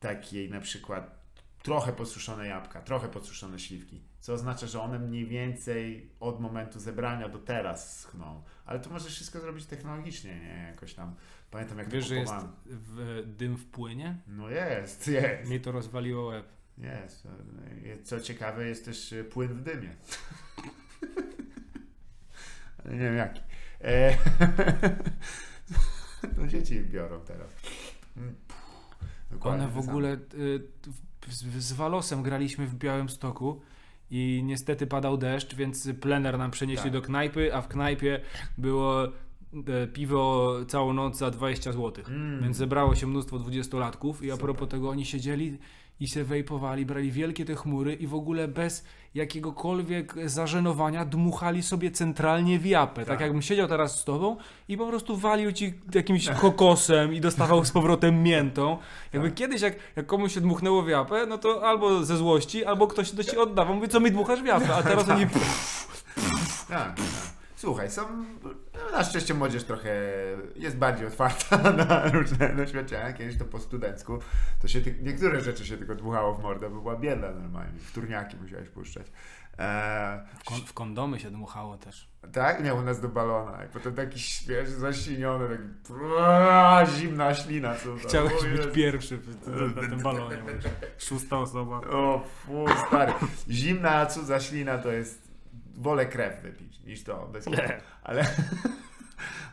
takie na przykład trochę podsuszone jabłka, trochę podsuszone śliwki, co oznacza, że one mniej więcej od momentu zebrania do teraz schną. Ale to możesz wszystko zrobić technologicznie, nie? Jakoś tam. Pamiętam, jak wiesz, że jest dym w płynie? No jest. Mnie to rozwaliło łeb. Jest. Co ciekawe, jest też płyn w dymie. Nie wiem jaki. No dzieci biorą teraz. Dokładnie. One w ogóle z Walosem graliśmy w Białymstoku i niestety padał deszcz, więc plener nam przenieśli do knajpy, a w knajpie było... piwo całą noc za 20 zł. Więc zebrało się mnóstwo dwudziestolatków i a propos tego oni siedzieli i się wejpowali, brali wielkie te chmury i w ogóle bez jakiegokolwiek zażenowania dmuchali sobie centralnie w japę. Tak jakbym siedział teraz z tobą i po prostu walił ci jakimś kokosem i dostawał z powrotem miętą. Jakby kiedyś jak komuś się dmuchnęło w japę, no to albo ze złości, albo ktoś to ci oddawał. Mówi, co mi dmuchasz w japę? A teraz oni... Słuchaj, są, na szczęście młodzież trochę jest bardziej otwarta na różne doświadczenia. Kiedyś to po studencku, to się niektóre rzeczy się tylko dmuchało w mordę, bo była bieda normalnie, wtórniaki musiałeś puszczać. W kondomy się dmuchało też. Tak? Nie, u nas do balona. I potem taki wiesz, zaśliniony, taki zimna ślina. Chciałeś być pierwszy na tym balonie. Szósta osoba. O, stary. Zimna, cudza ślina to jest... Wolę krew wypić niż to bez krew.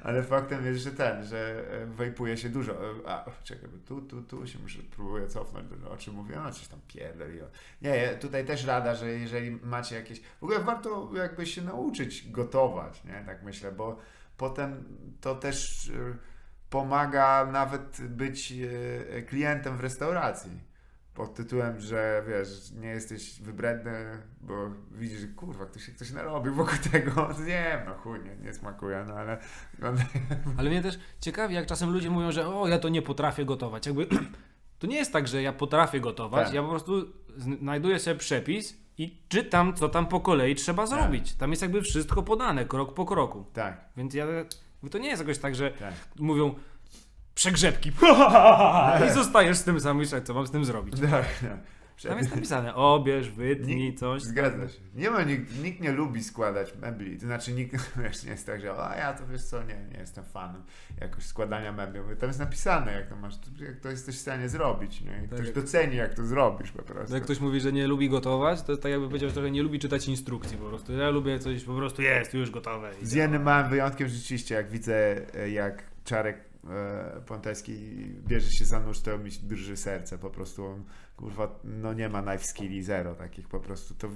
Ale faktem jest, że wejpuje się dużo. A, czekaj, tu się muszę próbuję cofnąć, o czym mówię, no coś tam pierdoliło. Nie, tutaj też rada, że jeżeli macie jakieś... W ogóle warto jakby się nauczyć gotować, nie? Tak myślę, bo potem to też pomaga nawet być klientem w restauracji. Pod tytułem, że wiesz, nie jesteś wybredny, bo widzisz, że kurwa, ktoś narobił wokół tego. Nie, no chuj, nie smakuje, no ale... Ale mnie też ciekawi, jak czasem ludzie mówią, że ja to nie potrafię gotować. Jakby to nie jest tak, że ja potrafię gotować, ja po prostu znajduję sobie przepis i czytam, co tam po kolei trzeba zrobić. Tam jest jakby wszystko podane, krok po kroku. Tak. Więc ja, to nie jest jakoś tak, że mówią... Przegrzebki. I zostajesz z tym samym, co mam z tym zrobić. Tam jest napisane, obierz, wytnij, coś. Zgadza się. Nie ma, nikt nie lubi składać mebli. To znaczy nikt, wiesz, nie jest tak, że ja to wiesz co, nie jestem fanem jakoś składania mebli. Tam jest napisane, jak to masz, jak to jesteś w stanie zrobić. Nie? I ktoś doceni, jak to zrobisz po prostu. Jak ktoś mówi, że nie lubi gotować, to tak jakby powiedział, że nie lubi czytać instrukcji po prostu. Ja lubię coś, po prostu jest już gotowe. Z jednym małym wyjątkiem rzeczywiście, jak widzę, jak Czarek Ponteski bierze się za nóż, to mi drży serce, po prostu on, kurwa, no nie ma knife skilli, zero takich po prostu, to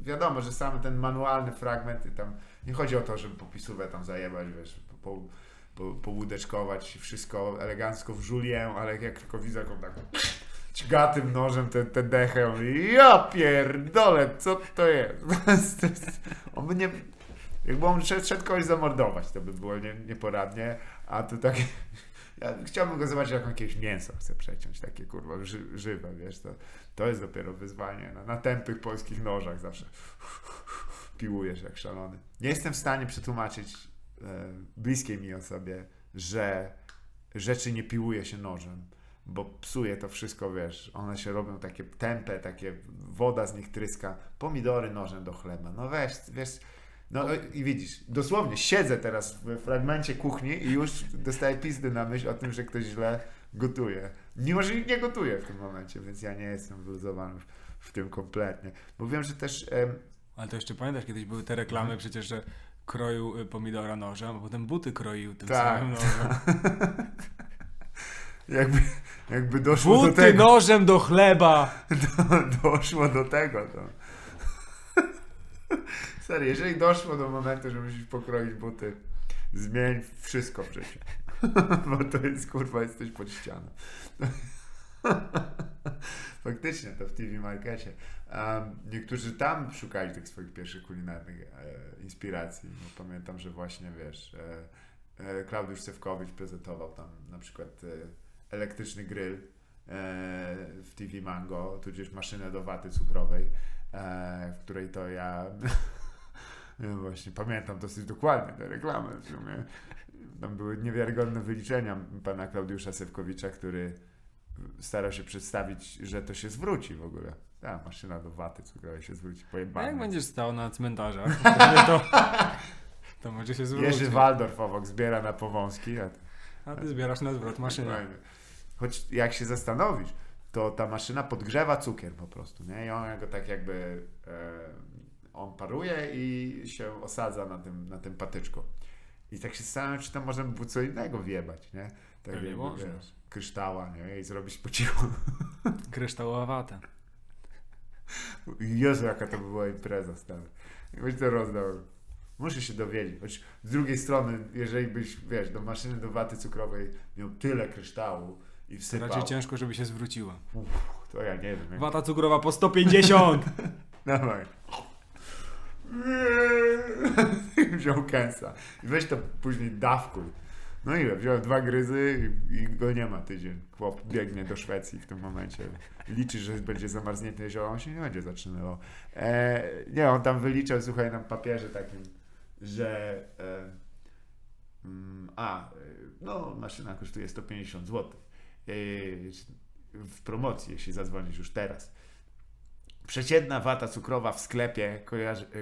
wiadomo, że sam ten manualny fragment i tam, nie chodzi o to, żeby popisówę tam zajebać, wiesz, połudeczkować, wszystko elegancko w julię, ale jak tylko widzę, tak gatym nożem tę dechę, mówi, ja pierdolę, co to jest? On by nie... Jakby on szedł kogoś zamordować, to by było nieporadnie, a tu tak... Ja chciałbym go zobaczyć, jak on jakieś mięso chce przeciąć, takie kurwa żywe, wiesz, to jest dopiero wyzwanie, na tępych polskich nożach zawsze piłujesz jak szalony. Nie jestem w stanie przetłumaczyć bliskiej mi osobie, że rzeczy nie piłuje się nożem, bo psuje to wszystko, wiesz, one się robią takie tępe, takie woda z nich tryska, pomidory nożem do chleba, no weź, wiesz... No i widzisz, dosłownie siedzę teraz w fragmencie kuchni i już dostaję pizdy na myśl o tym, że ktoś źle gotuje. Mimo, że nikt nie gotuje w tym momencie, więc ja nie jestem wyluzowany w tym kompletnie. Bo wiem, że też... Ale to jeszcze pamiętasz, kiedyś były te reklamy przecież, że kroił pomidora nożem, a potem buty kroił tym samym nożem. Jakby doszło buty do tego. Buty nożem do chleba! Doszło do tego, to... Stary, jeżeli doszło do momentu, że musisz pokroić buty, zmień wszystko w życiu. Bo to jest, kurwa, jesteś pod ścianą. Faktycznie, to w TV Markecie. Niektórzy tam szukali tych swoich pierwszych kulinarnych inspiracji. Bo pamiętam, że właśnie, wiesz, Klaudiusz Cewkowicz prezentował tam na przykład elektryczny grill w TV Mango, tudzież maszynę do waty cukrowej, w której to ja... No właśnie, pamiętam dosyć dokładnie te reklamy w sumie. Tam były niewiarygodne wyliczenia pana Klaudiusza Cewkowicza, który starał się przedstawić, że to się zwróci w ogóle. Ta maszyna do waty cukrowej się zwróci. A jak będziesz stał na cmentarzach, to może się zwrócić. Jerzy Waldorf obok zbiera na powązki, a ty zbierasz na zwrot maszynę. Choć jak się zastanowisz, to ta maszyna podgrzewa cukier po prostu, nie? I ona go tak jakby... On paruje i się osadza na tym patyczku. I tak się zastanawiam, czy tam można by było co innego wjebać, nie? Tak nie jakby, można. Wiesz, kryształa, nie? I zrobić po cichu. Kryształowa wata. Jezu, jaka to była impreza, stary. Jakbyś to rozdał. Muszę się dowiedzieć, choć z drugiej strony, jeżeli byś, wiesz, do maszyny do waty cukrowej miał tyle kryształu i wsypał... Raczej ciężko, żeby się zwróciła. Uff, to ja nie wiem. Jak... Wata cukrowa po 150! Dawaj. Wziął kęsa. I weź to później dawkuj. No i wziąłem 2 gryzy i go nie ma tydzień. Chłop biegnie do Szwecji w tym momencie. Liczy, że będzie zamarznięty jezioro, on się nie będzie zatrzymywał. Nie, on tam wyliczał, słuchaj, na papierze takim, że no maszyna kosztuje 150 zł. W promocji, jeśli zadzwonisz już teraz. Przeciętna wata cukrowa w sklepie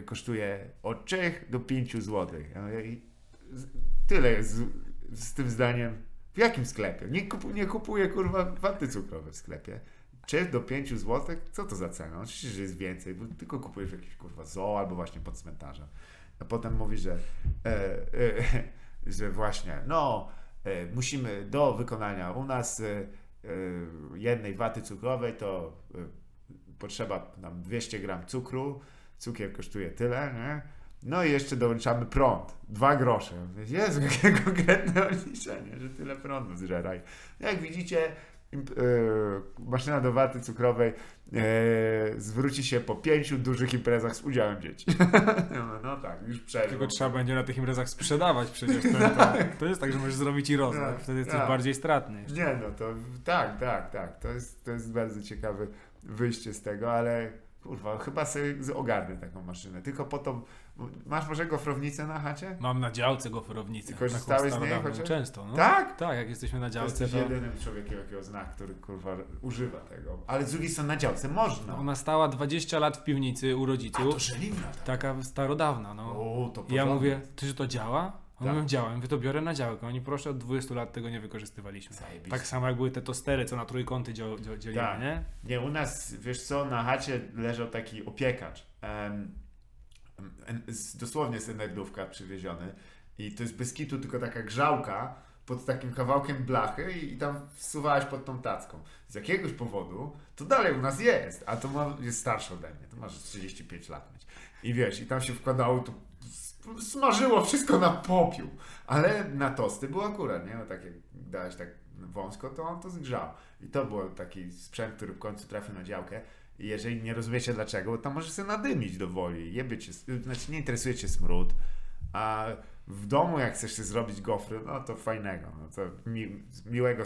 kosztuje od 3 do 5 zł. Tyle jest z tym zdaniem. W jakim sklepie? Nie kupuję, kurwa, waty cukrowe w sklepie. 3 do 5 zł? Co to za cena? Oczywiście, że jest więcej, bo tylko kupujesz jakiś, kurwa, zoo albo właśnie pod cmentarzem. A potem mówi, że właśnie, no, musimy do wykonania u nas jednej waty cukrowej to potrzeba nam 200 gram cukru. Cukier kosztuje tyle, nie? No i jeszcze dołączamy prąd. 2 grosze. Jezu, jakie konkretne odliczenie, że tyle prądu zżeraj. Jak widzicie, maszyna do waty cukrowej zwróci się po 5 dużych imprezach z udziałem dzieci. No tak, już przeżył. Tylko trzeba będzie na tych imprezach sprzedawać przecież. To jest tak, że możesz zrobić i rozlać. Tak, wtedy jesteś bardziej stratny. Jeszcze. Nie, no to tak. To jest bardzo ciekawe wyjście z tego, ale... Kurwa, chyba sobie ogarnę taką maszynę. Tylko po to... Masz może gofrownicę na chacie? Mam na działce gofrownicę. Korzystałeś z niej chociaż? Często. No. Tak? Tak, jak jesteśmy na działce. Jesteś jedynym człowiekiem, jakiego zna, który, kurwa, używa tego. Ale z drugiej strony na działce można. Ona stała 20 lat w piwnicy u rodziców. A to żeliwna. Taka starodawna. No. O, to ja mówię, czy to działa? Oni mówią, działa. Ja mówię, to biorę na działkę. Oni, proszę, od 20 lat tego nie wykorzystywaliśmy. Zajebiście. Tak samo jak były te tostery, co na trójkąty dzielimy, tak. Nie? Nie, u nas, wiesz co, na chacie leżał taki opiekacz. Dosłownie z Enerdówka przywieziony. I to jest bez kitu, tylko taka grzałka pod takim kawałkiem blachy i tam wsuwałeś pod tą tacką. Z jakiegoś powodu to dalej u nas jest, a to jest starsze ode mnie. To masz 35 lat mieć. I wiesz, i tam się wkładało to. Smażyło wszystko na popiół, ale na tosty było akurat, nie? No tak jak dałeś tak wąsko, to on to zgrzał. I to był taki sprzęt, który w końcu trafił na działkę. I jeżeli nie rozumiecie dlaczego, to możesz sobie nadymić do woli. Znaczy nie interesuje cię smród, a w domu jak chcesz sobie zrobić gofry, no to fajnego. No to miłego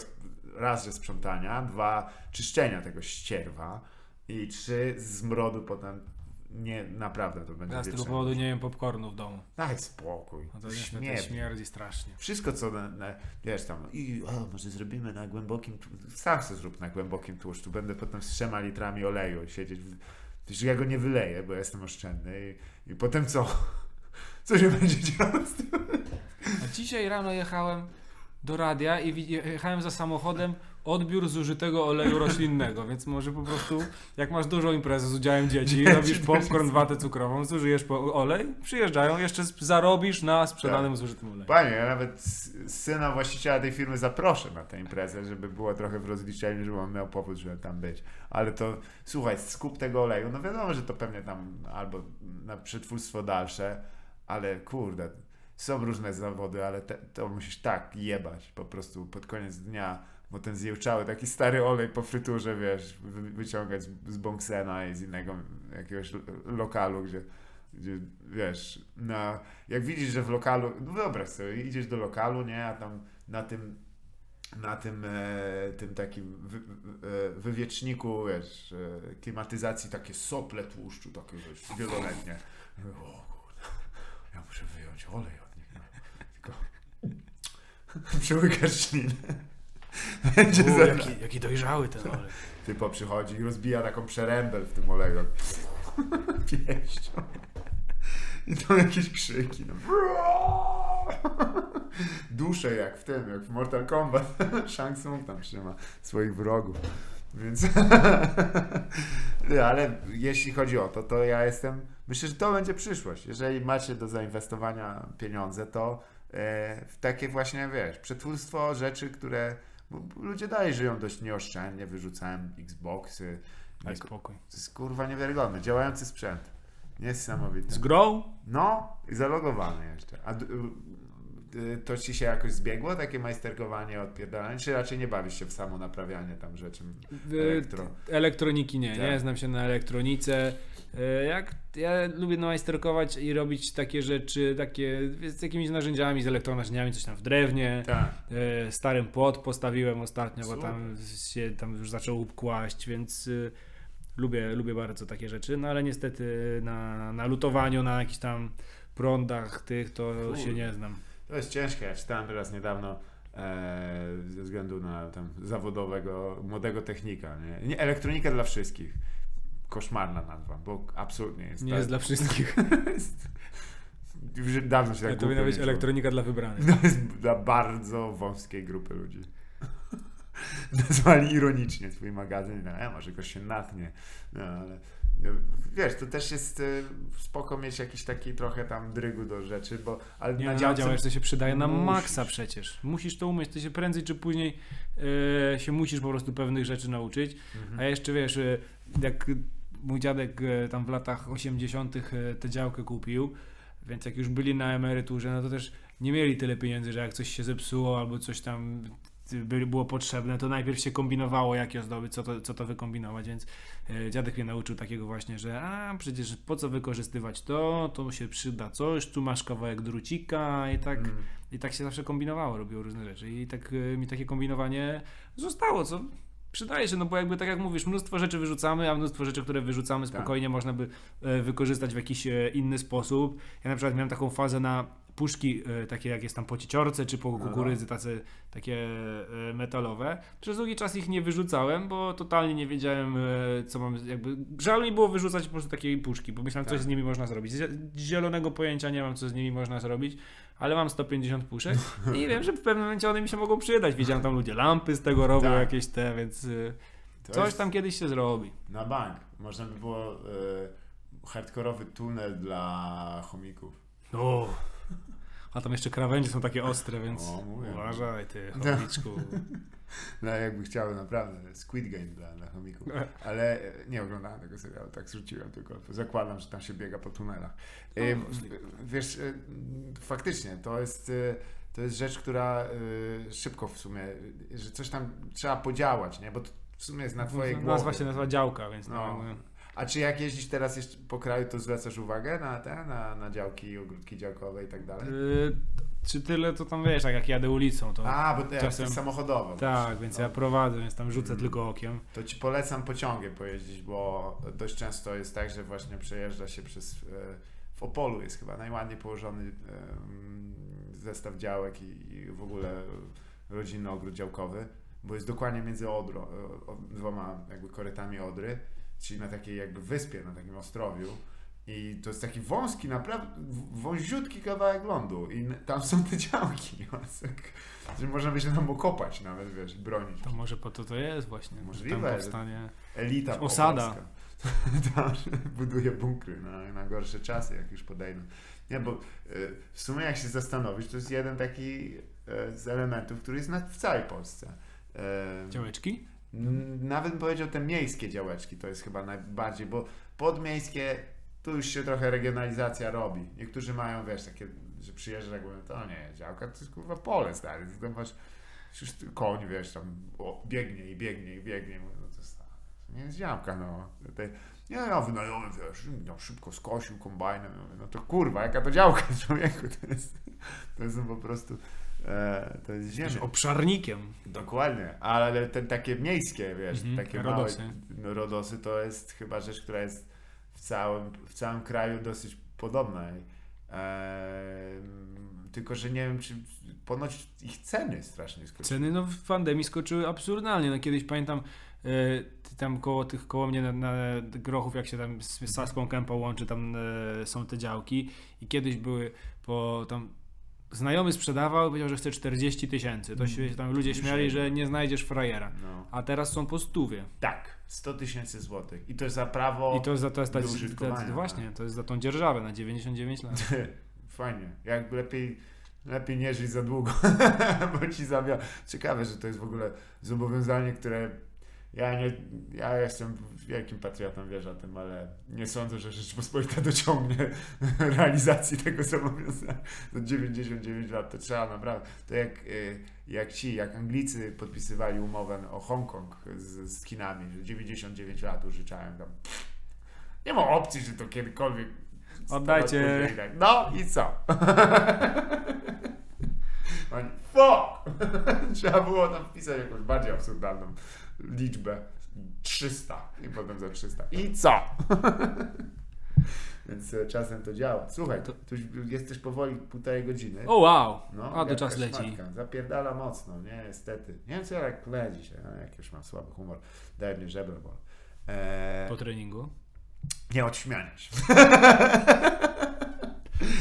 raz, że sprzątania, 2 czyszczenia tego ścierwa i 3 zmrodu potem. Nie, naprawdę to będzie. Ja z tego powodu nie jem popcornu w domu. Daj spokój. No to śmierdzi strasznie. Wszystko co, wiesz tam, może zrobimy na głębokim, sam sobie zrób na głębokim tłuszczu, będę potem z 3 litrami oleju siedzieć. Wiesz, ja go nie wyleję, bo ja jestem oszczędny i potem co? Co się będzie działo z tym? A dzisiaj rano jechałem do radia i jechałem za samochodem, odbiór zużytego oleju roślinnego, więc może po prostu, jak masz dużą imprezę z udziałem dzieci, robisz popcorn, watę cukrową, zużyjesz olej, przyjeżdżają, jeszcze zarobisz na sprzedanym zużytym oleju. Panie, ja nawet syna właściciela tej firmy zaproszę na tę imprezę, żeby było trochę w rozliczeniu, żeby on miał powód, żeby tam być. Ale to, słuchaj, skup tego oleju, no wiadomo, że to pewnie tam albo na przetwórstwo dalsze, ale kurde, są różne zawody, ale to musisz tak jebać po prostu pod koniec dnia, bo ten zjełczały taki stary olej po fryturze, wiesz, wyciągać z Bonksena i z innego jakiegoś lokalu, gdzie wiesz, jak widzisz, że w lokalu, no wyobraź sobie, idziesz do lokalu, nie, a tam na tym takim wywieczniku, wiesz, klimatyzacji takie sople tłuszczu, takie, wiesz, wieloletnie. O kurde, ja muszę wyjąć olej od nich, no. Tylko przyłykasz ślinę. Jaki dojrzały ten olej. Typo przychodzi i rozbija taką przerębel w tym oleju. Pięścią. I tam jakieś krzyki. No. Dusze jak w tym, jak w Mortal Kombat. Shang Tsung tam trzyma swoich wrogów. Więc... Ale jeśli chodzi o to, to ja jestem... Myślę, że to będzie przyszłość. Jeżeli macie do zainwestowania pieniądze, to w takie właśnie, wiesz, przetwórstwo rzeczy, które... Bo ludzie dalej żyją dość nieoszczędnie, wyrzucałem Xboxy. Daj spokój. To jest, kurwa, niewiarygodne. Działający sprzęt. Niesamowite. Z grą? No i zalogowany jeszcze. A to ci się jakoś zbiegło takie majsterkowanie, odpierdalanie? Czy raczej nie bawisz się w samo naprawianie tam rzeczy elektroniki? Nie, tak. Nie znam się na elektronice. Ja lubię majsterkować i robić takie rzeczy, z jakimiś narzędziami, z elektronarzędziami, coś tam w drewnie. Tak. Starym płot postawiłem ostatnio, bo tam się już zaczął kłaść, więc lubię bardzo takie rzeczy, no ale niestety na lutowaniu, na jakichś tam prądach tych to się nie znam. To jest ciężkie, ja czytałem teraz niedawno ze względu na tam zawodowego, młodego technika, nie? Elektronika dla wszystkich. Koszmarna nazwa, bo absolutnie jest. Nie tak, jest dla wszystkich. Już dawno się tak to powinna być elektronika dla wybranych. To jest dla bardzo wąskiej grupy ludzi. Nazwali ironicznie swój magazyn, może ktoś się natnie, no ale wiesz, to też jest spoko mieć jakiś taki trochę tam drygu do rzeczy, bo ale nie, na działce to się przydaje na maksa przecież. Musisz to umieć, to się prędzej czy później się musisz po prostu pewnych rzeczy nauczyć, a jeszcze wiesz, jak mój dziadek tam w latach 80. tę działkę kupił, więc jak już byli na emeryturze, no to też nie mieli tyle pieniędzy, że jak coś się zepsuło albo coś tam było potrzebne, to najpierw się kombinowało, jak je zdobyć, co to wykombinować, więc dziadek mnie nauczył takiego właśnie, że przecież po co wykorzystywać to się przyda coś, tu masz kawałek drucika i tak, i tak się zawsze kombinowało, robiło różne rzeczy i tak mi takie kombinowanie zostało, co przydaje się, no bo jakby tak jak mówisz, mnóstwo rzeczy wyrzucamy, a mnóstwo rzeczy, które wyrzucamy spokojnie można by wykorzystać w jakiś inny sposób. Ja na przykład miałem taką fazę na puszki, takie jak jest tam po cieciorce czy po kukurydzy, takie metalowe. Przez długi czas ich nie wyrzucałem, bo totalnie nie wiedziałem, co mam, jakby żal mi było wyrzucać po prostu takie puszki, bo myślałem, coś z nimi można zrobić. Zielonego pojęcia nie mam, co z nimi można zrobić, ale mam 150 puszek i wiem, że w pewnym momencie one mi się mogą przydać. Widziałem tam ludzie lampy z tego robią, jakieś te, więc coś tam kiedyś się zrobi. Na bank. Można by było hardkorowy tunel dla chomików. No. A tam jeszcze krawędzie są takie ostre, więc uważaj ty, chomiczku. No jakby chciałem naprawdę Squid Game dla chomików, ale nie oglądałem tego serialu, tak zrzuciłem tylko. Zakładam, że tam się biega po tunelach. Wiesz, faktycznie to jest rzecz, która szybko w sumie, że coś tam trzeba podziałać, nie? Bo to w sumie jest na twojej głowie. Nazwa się nazywa działka, więc no. A czy jak jeździsz teraz jeszcze po kraju, to zwracasz uwagę na działki, ogródki działkowe i tak dalej? Czy tyle, to tam wiesz, jak jadę ulicą, to bo to czasem jest samochodowo. Tak, więc ja prowadzę, więc tam rzucę tylko okiem. To ci polecam pociągiem pojeździć, bo dość często jest tak, że właśnie przejeżdża się przez... W Opolu jest chyba najładniej położony zestaw działek i w ogóle rodzinny ogród działkowy, bo jest dokładnie między dwoma jakby korytami Odry. Czyli na takiej jakby wyspie, na takim ostrowiu i to jest taki wąski, naprawdę wąziutki kawałek lądu i tam są te działki, że można by się tam okopać nawet, wiesz, bronić. To może po to jest właśnie, możliwe, tam powstanie elita osada. Tam buduje bunkry na gorsze czasy, jak już podejdą. Nie, bo w sumie jak się zastanowisz, to jest jeden taki z elementów, który jest w całej Polsce. Działeczki? Nawet bym powiedział te miejskie działeczki, to jest chyba najbardziej, bo podmiejskie tu już się trochę regionalizacja robi. Niektórzy mają, wiesz, takie, że przyjeżdżasz, jak mówią, to nie, działka to jest kurwa pole stary, tam masz, już koń, wiesz, tam biegnie, mówię, no to stary, to nie jest działka, no. Wynajomy, wiesz, szybko skosił kombajnem, mówię, no to kurwa, jaka to działka, człowieku, to jest po prostu... To jest ziemia. Obszarnikiem. Dokładnie, ale te takie miejskie, wiesz, takie rodosy. Małe rodosy to jest chyba rzecz, która jest w całym kraju dosyć podobna. Tylko, że nie wiem, czy ponoć ich ceny strasznie skoczyły. Ceny w pandemii skoczyły absurdalnie. No kiedyś pamiętam tam koło mnie na Grochów, jak się tam z Saską Kępą łączy, tam są te działki i kiedyś były po tam znajomy sprzedawał, powiedział, że chce 40 tysięcy. To się tam ludzie śmiali, że nie znajdziesz frajera. No. A teraz są po 100. Tak, 100 tysięcy złotych. I to jest za prawo. I to jest za to właśnie, to jest za tą dzierżawę na 99 lat. Fajnie. Jak lepiej nie żyć za długo, bo ci zabija. Ciekawe, że to jest w ogóle zobowiązanie, które Ja jestem wielkim patriotą, wiesz o tym, ale nie sądzę, że Rzeczpospolita dociągnie realizacji tego zobowiązania. Do 99 lat to trzeba naprawdę. To jak Anglicy podpisywali umowę o Hongkong z Chinami, że 99 lat użyczałem tam. Nie ma opcji, że to kiedykolwiek. Oddajcie. No i co? Oni, fuck! Trzeba było tam wpisać jakąś bardziej absurdalną liczbę 300 i potem za 300. I co? Więc czasem to działa. Słuchaj, tu jest też powoli 1,5 godziny. O wow! No, a to czas leci. Zapierdala mocno, nie? Niestety. Nie wiem co jak le dzisiaj, no, jak już mam słaby humor. Daj mnie żebro, bo... Po treningu? Nie odśmiania się.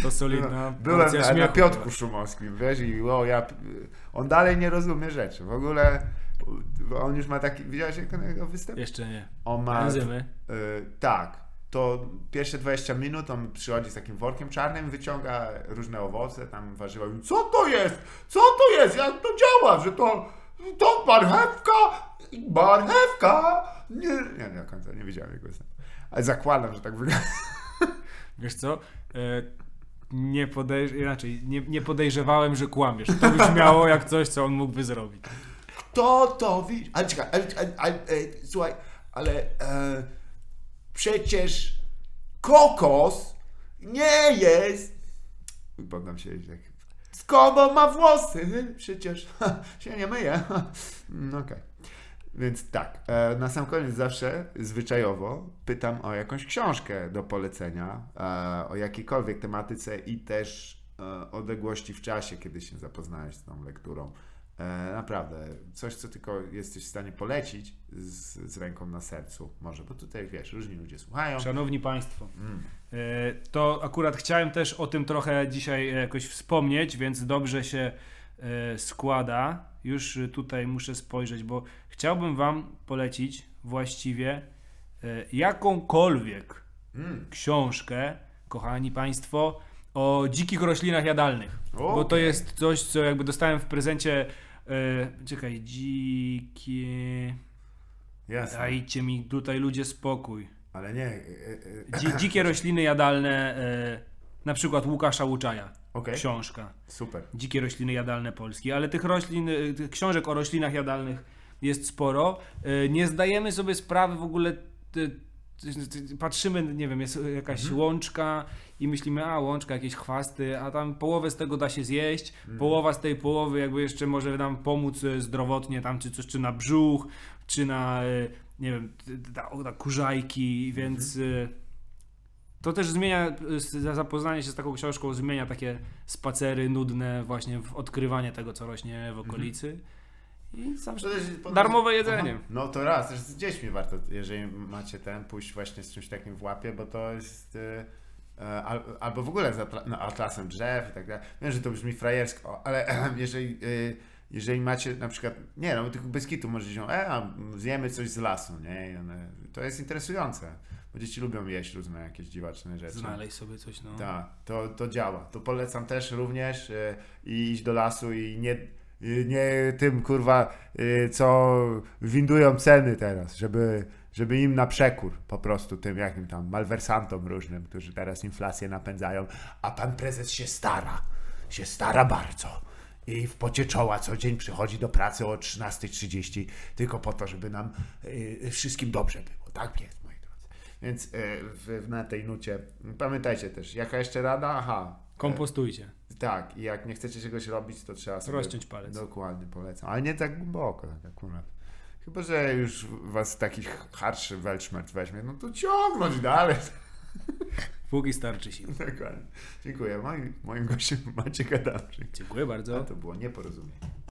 To solidna. Byłem na Piotku Szumowskim, wiesz, i on dalej nie rozumie rzeczy. W ogóle on już ma taki. Widziałeś jego występ? Jeszcze nie. On ma. Tak. To pierwsze 20 minut on przychodzi z takim workiem czarnym, wyciąga różne owoce, tam warzywa. Mówi, co to jest? Co to jest? Jak to działa? Że to marchewka. Nie, do końca nie widziałem jego występu. Ale zakładam, że tak wygląda. Wiesz co? Nie podejrzewałem, że kłamiesz. To brzmiało jak coś, co on mógłby zrobić. Kto to widzi? Ale czekaj, słuchaj, ale przecież kokos nie jest. Podam się jak. Skąd on ma włosy? Przecież się nie myje. Okej. Okay. Więc tak, na sam koniec zawsze zwyczajowo pytam o jakąś książkę do polecenia, o jakiejkolwiek tematyce i też odległości w czasie, kiedy się zapoznałeś z tą lekturą. Naprawdę, coś co tylko jesteś w stanie polecić z ręką na sercu może, bo tutaj wiesz, różni ludzie słuchają. Szanowni Państwo, to akurat chciałem też o tym trochę dzisiaj jakoś wspomnieć, więc dobrze się składa. Już tutaj muszę spojrzeć, bo chciałbym Wam polecić właściwie jakąkolwiek książkę, kochani Państwo, o dzikich roślinach jadalnych. Okay. Bo to jest coś, co jakby dostałem w prezencie. Czekaj, dzikie. Jasne. Dajcie mi tutaj ludzie spokój. Ale nie. Dzikie rośliny jadalne, na przykład Łukasza Łuczaja. Okay. Książka. Super. Dzikie rośliny jadalne Polski, ale tych książek o roślinach jadalnych jest sporo. Nie zdajemy sobie sprawy w ogóle, patrzymy, nie wiem, jest jakaś łączka i myślimy, a łączka, jakieś chwasty, a tam połowę z tego da się zjeść, połowa z tej połowy jakby jeszcze może nam pomóc zdrowotnie tam czy coś, czy na brzuch, czy na, nie wiem, na kurzajki, więc... To też zmienia, zapoznanie się z taką książką zmienia takie spacery nudne właśnie w odkrywanie tego, co rośnie w okolicy. I zawsze darmowe jedzenie. Aha. No to raz, też z dziećmi warto, jeżeli macie pójść właśnie z czymś takim w łapie, bo to jest... albo w ogóle z atlasem drzew i tak dalej. Wiem, że to brzmi frajersko, ale jeżeli macie na przykład, nie no, tylko bez kitu możecie się, zjemy coś z lasu, nie? To jest interesujące. Bo dzieci lubią jeść różne jakieś dziwaczne rzeczy. Znaleźć sobie coś, no. Tak, to działa. To polecam też również iść do lasu i nie tym, kurwa, co windują ceny teraz, żeby im na przekór po prostu tym jakim tam malwersantom różnym, którzy teraz inflację napędzają, a pan prezes się stara bardzo. I w pocie czoła co dzień przychodzi do pracy o 13:30 tylko po to, żeby nam wszystkim dobrze było, tak jest. Więc na tej nucie pamiętajcie też, jaka jeszcze rada? Kompostujcie. Tak, i jak nie chcecie czegoś robić, to trzeba sobie rozciąć palec. Dokładnie, polecam. Ale nie tak głęboko, tak akurat. Chyba że już was taki harszy welczmerz weźmie, no to ciągnąć dalej. Póki starczy sił. Dokładnie. Dziękuję. Moim gościem Maciek Adamczyk. Dziękuję bardzo. A to było nieporozumienie.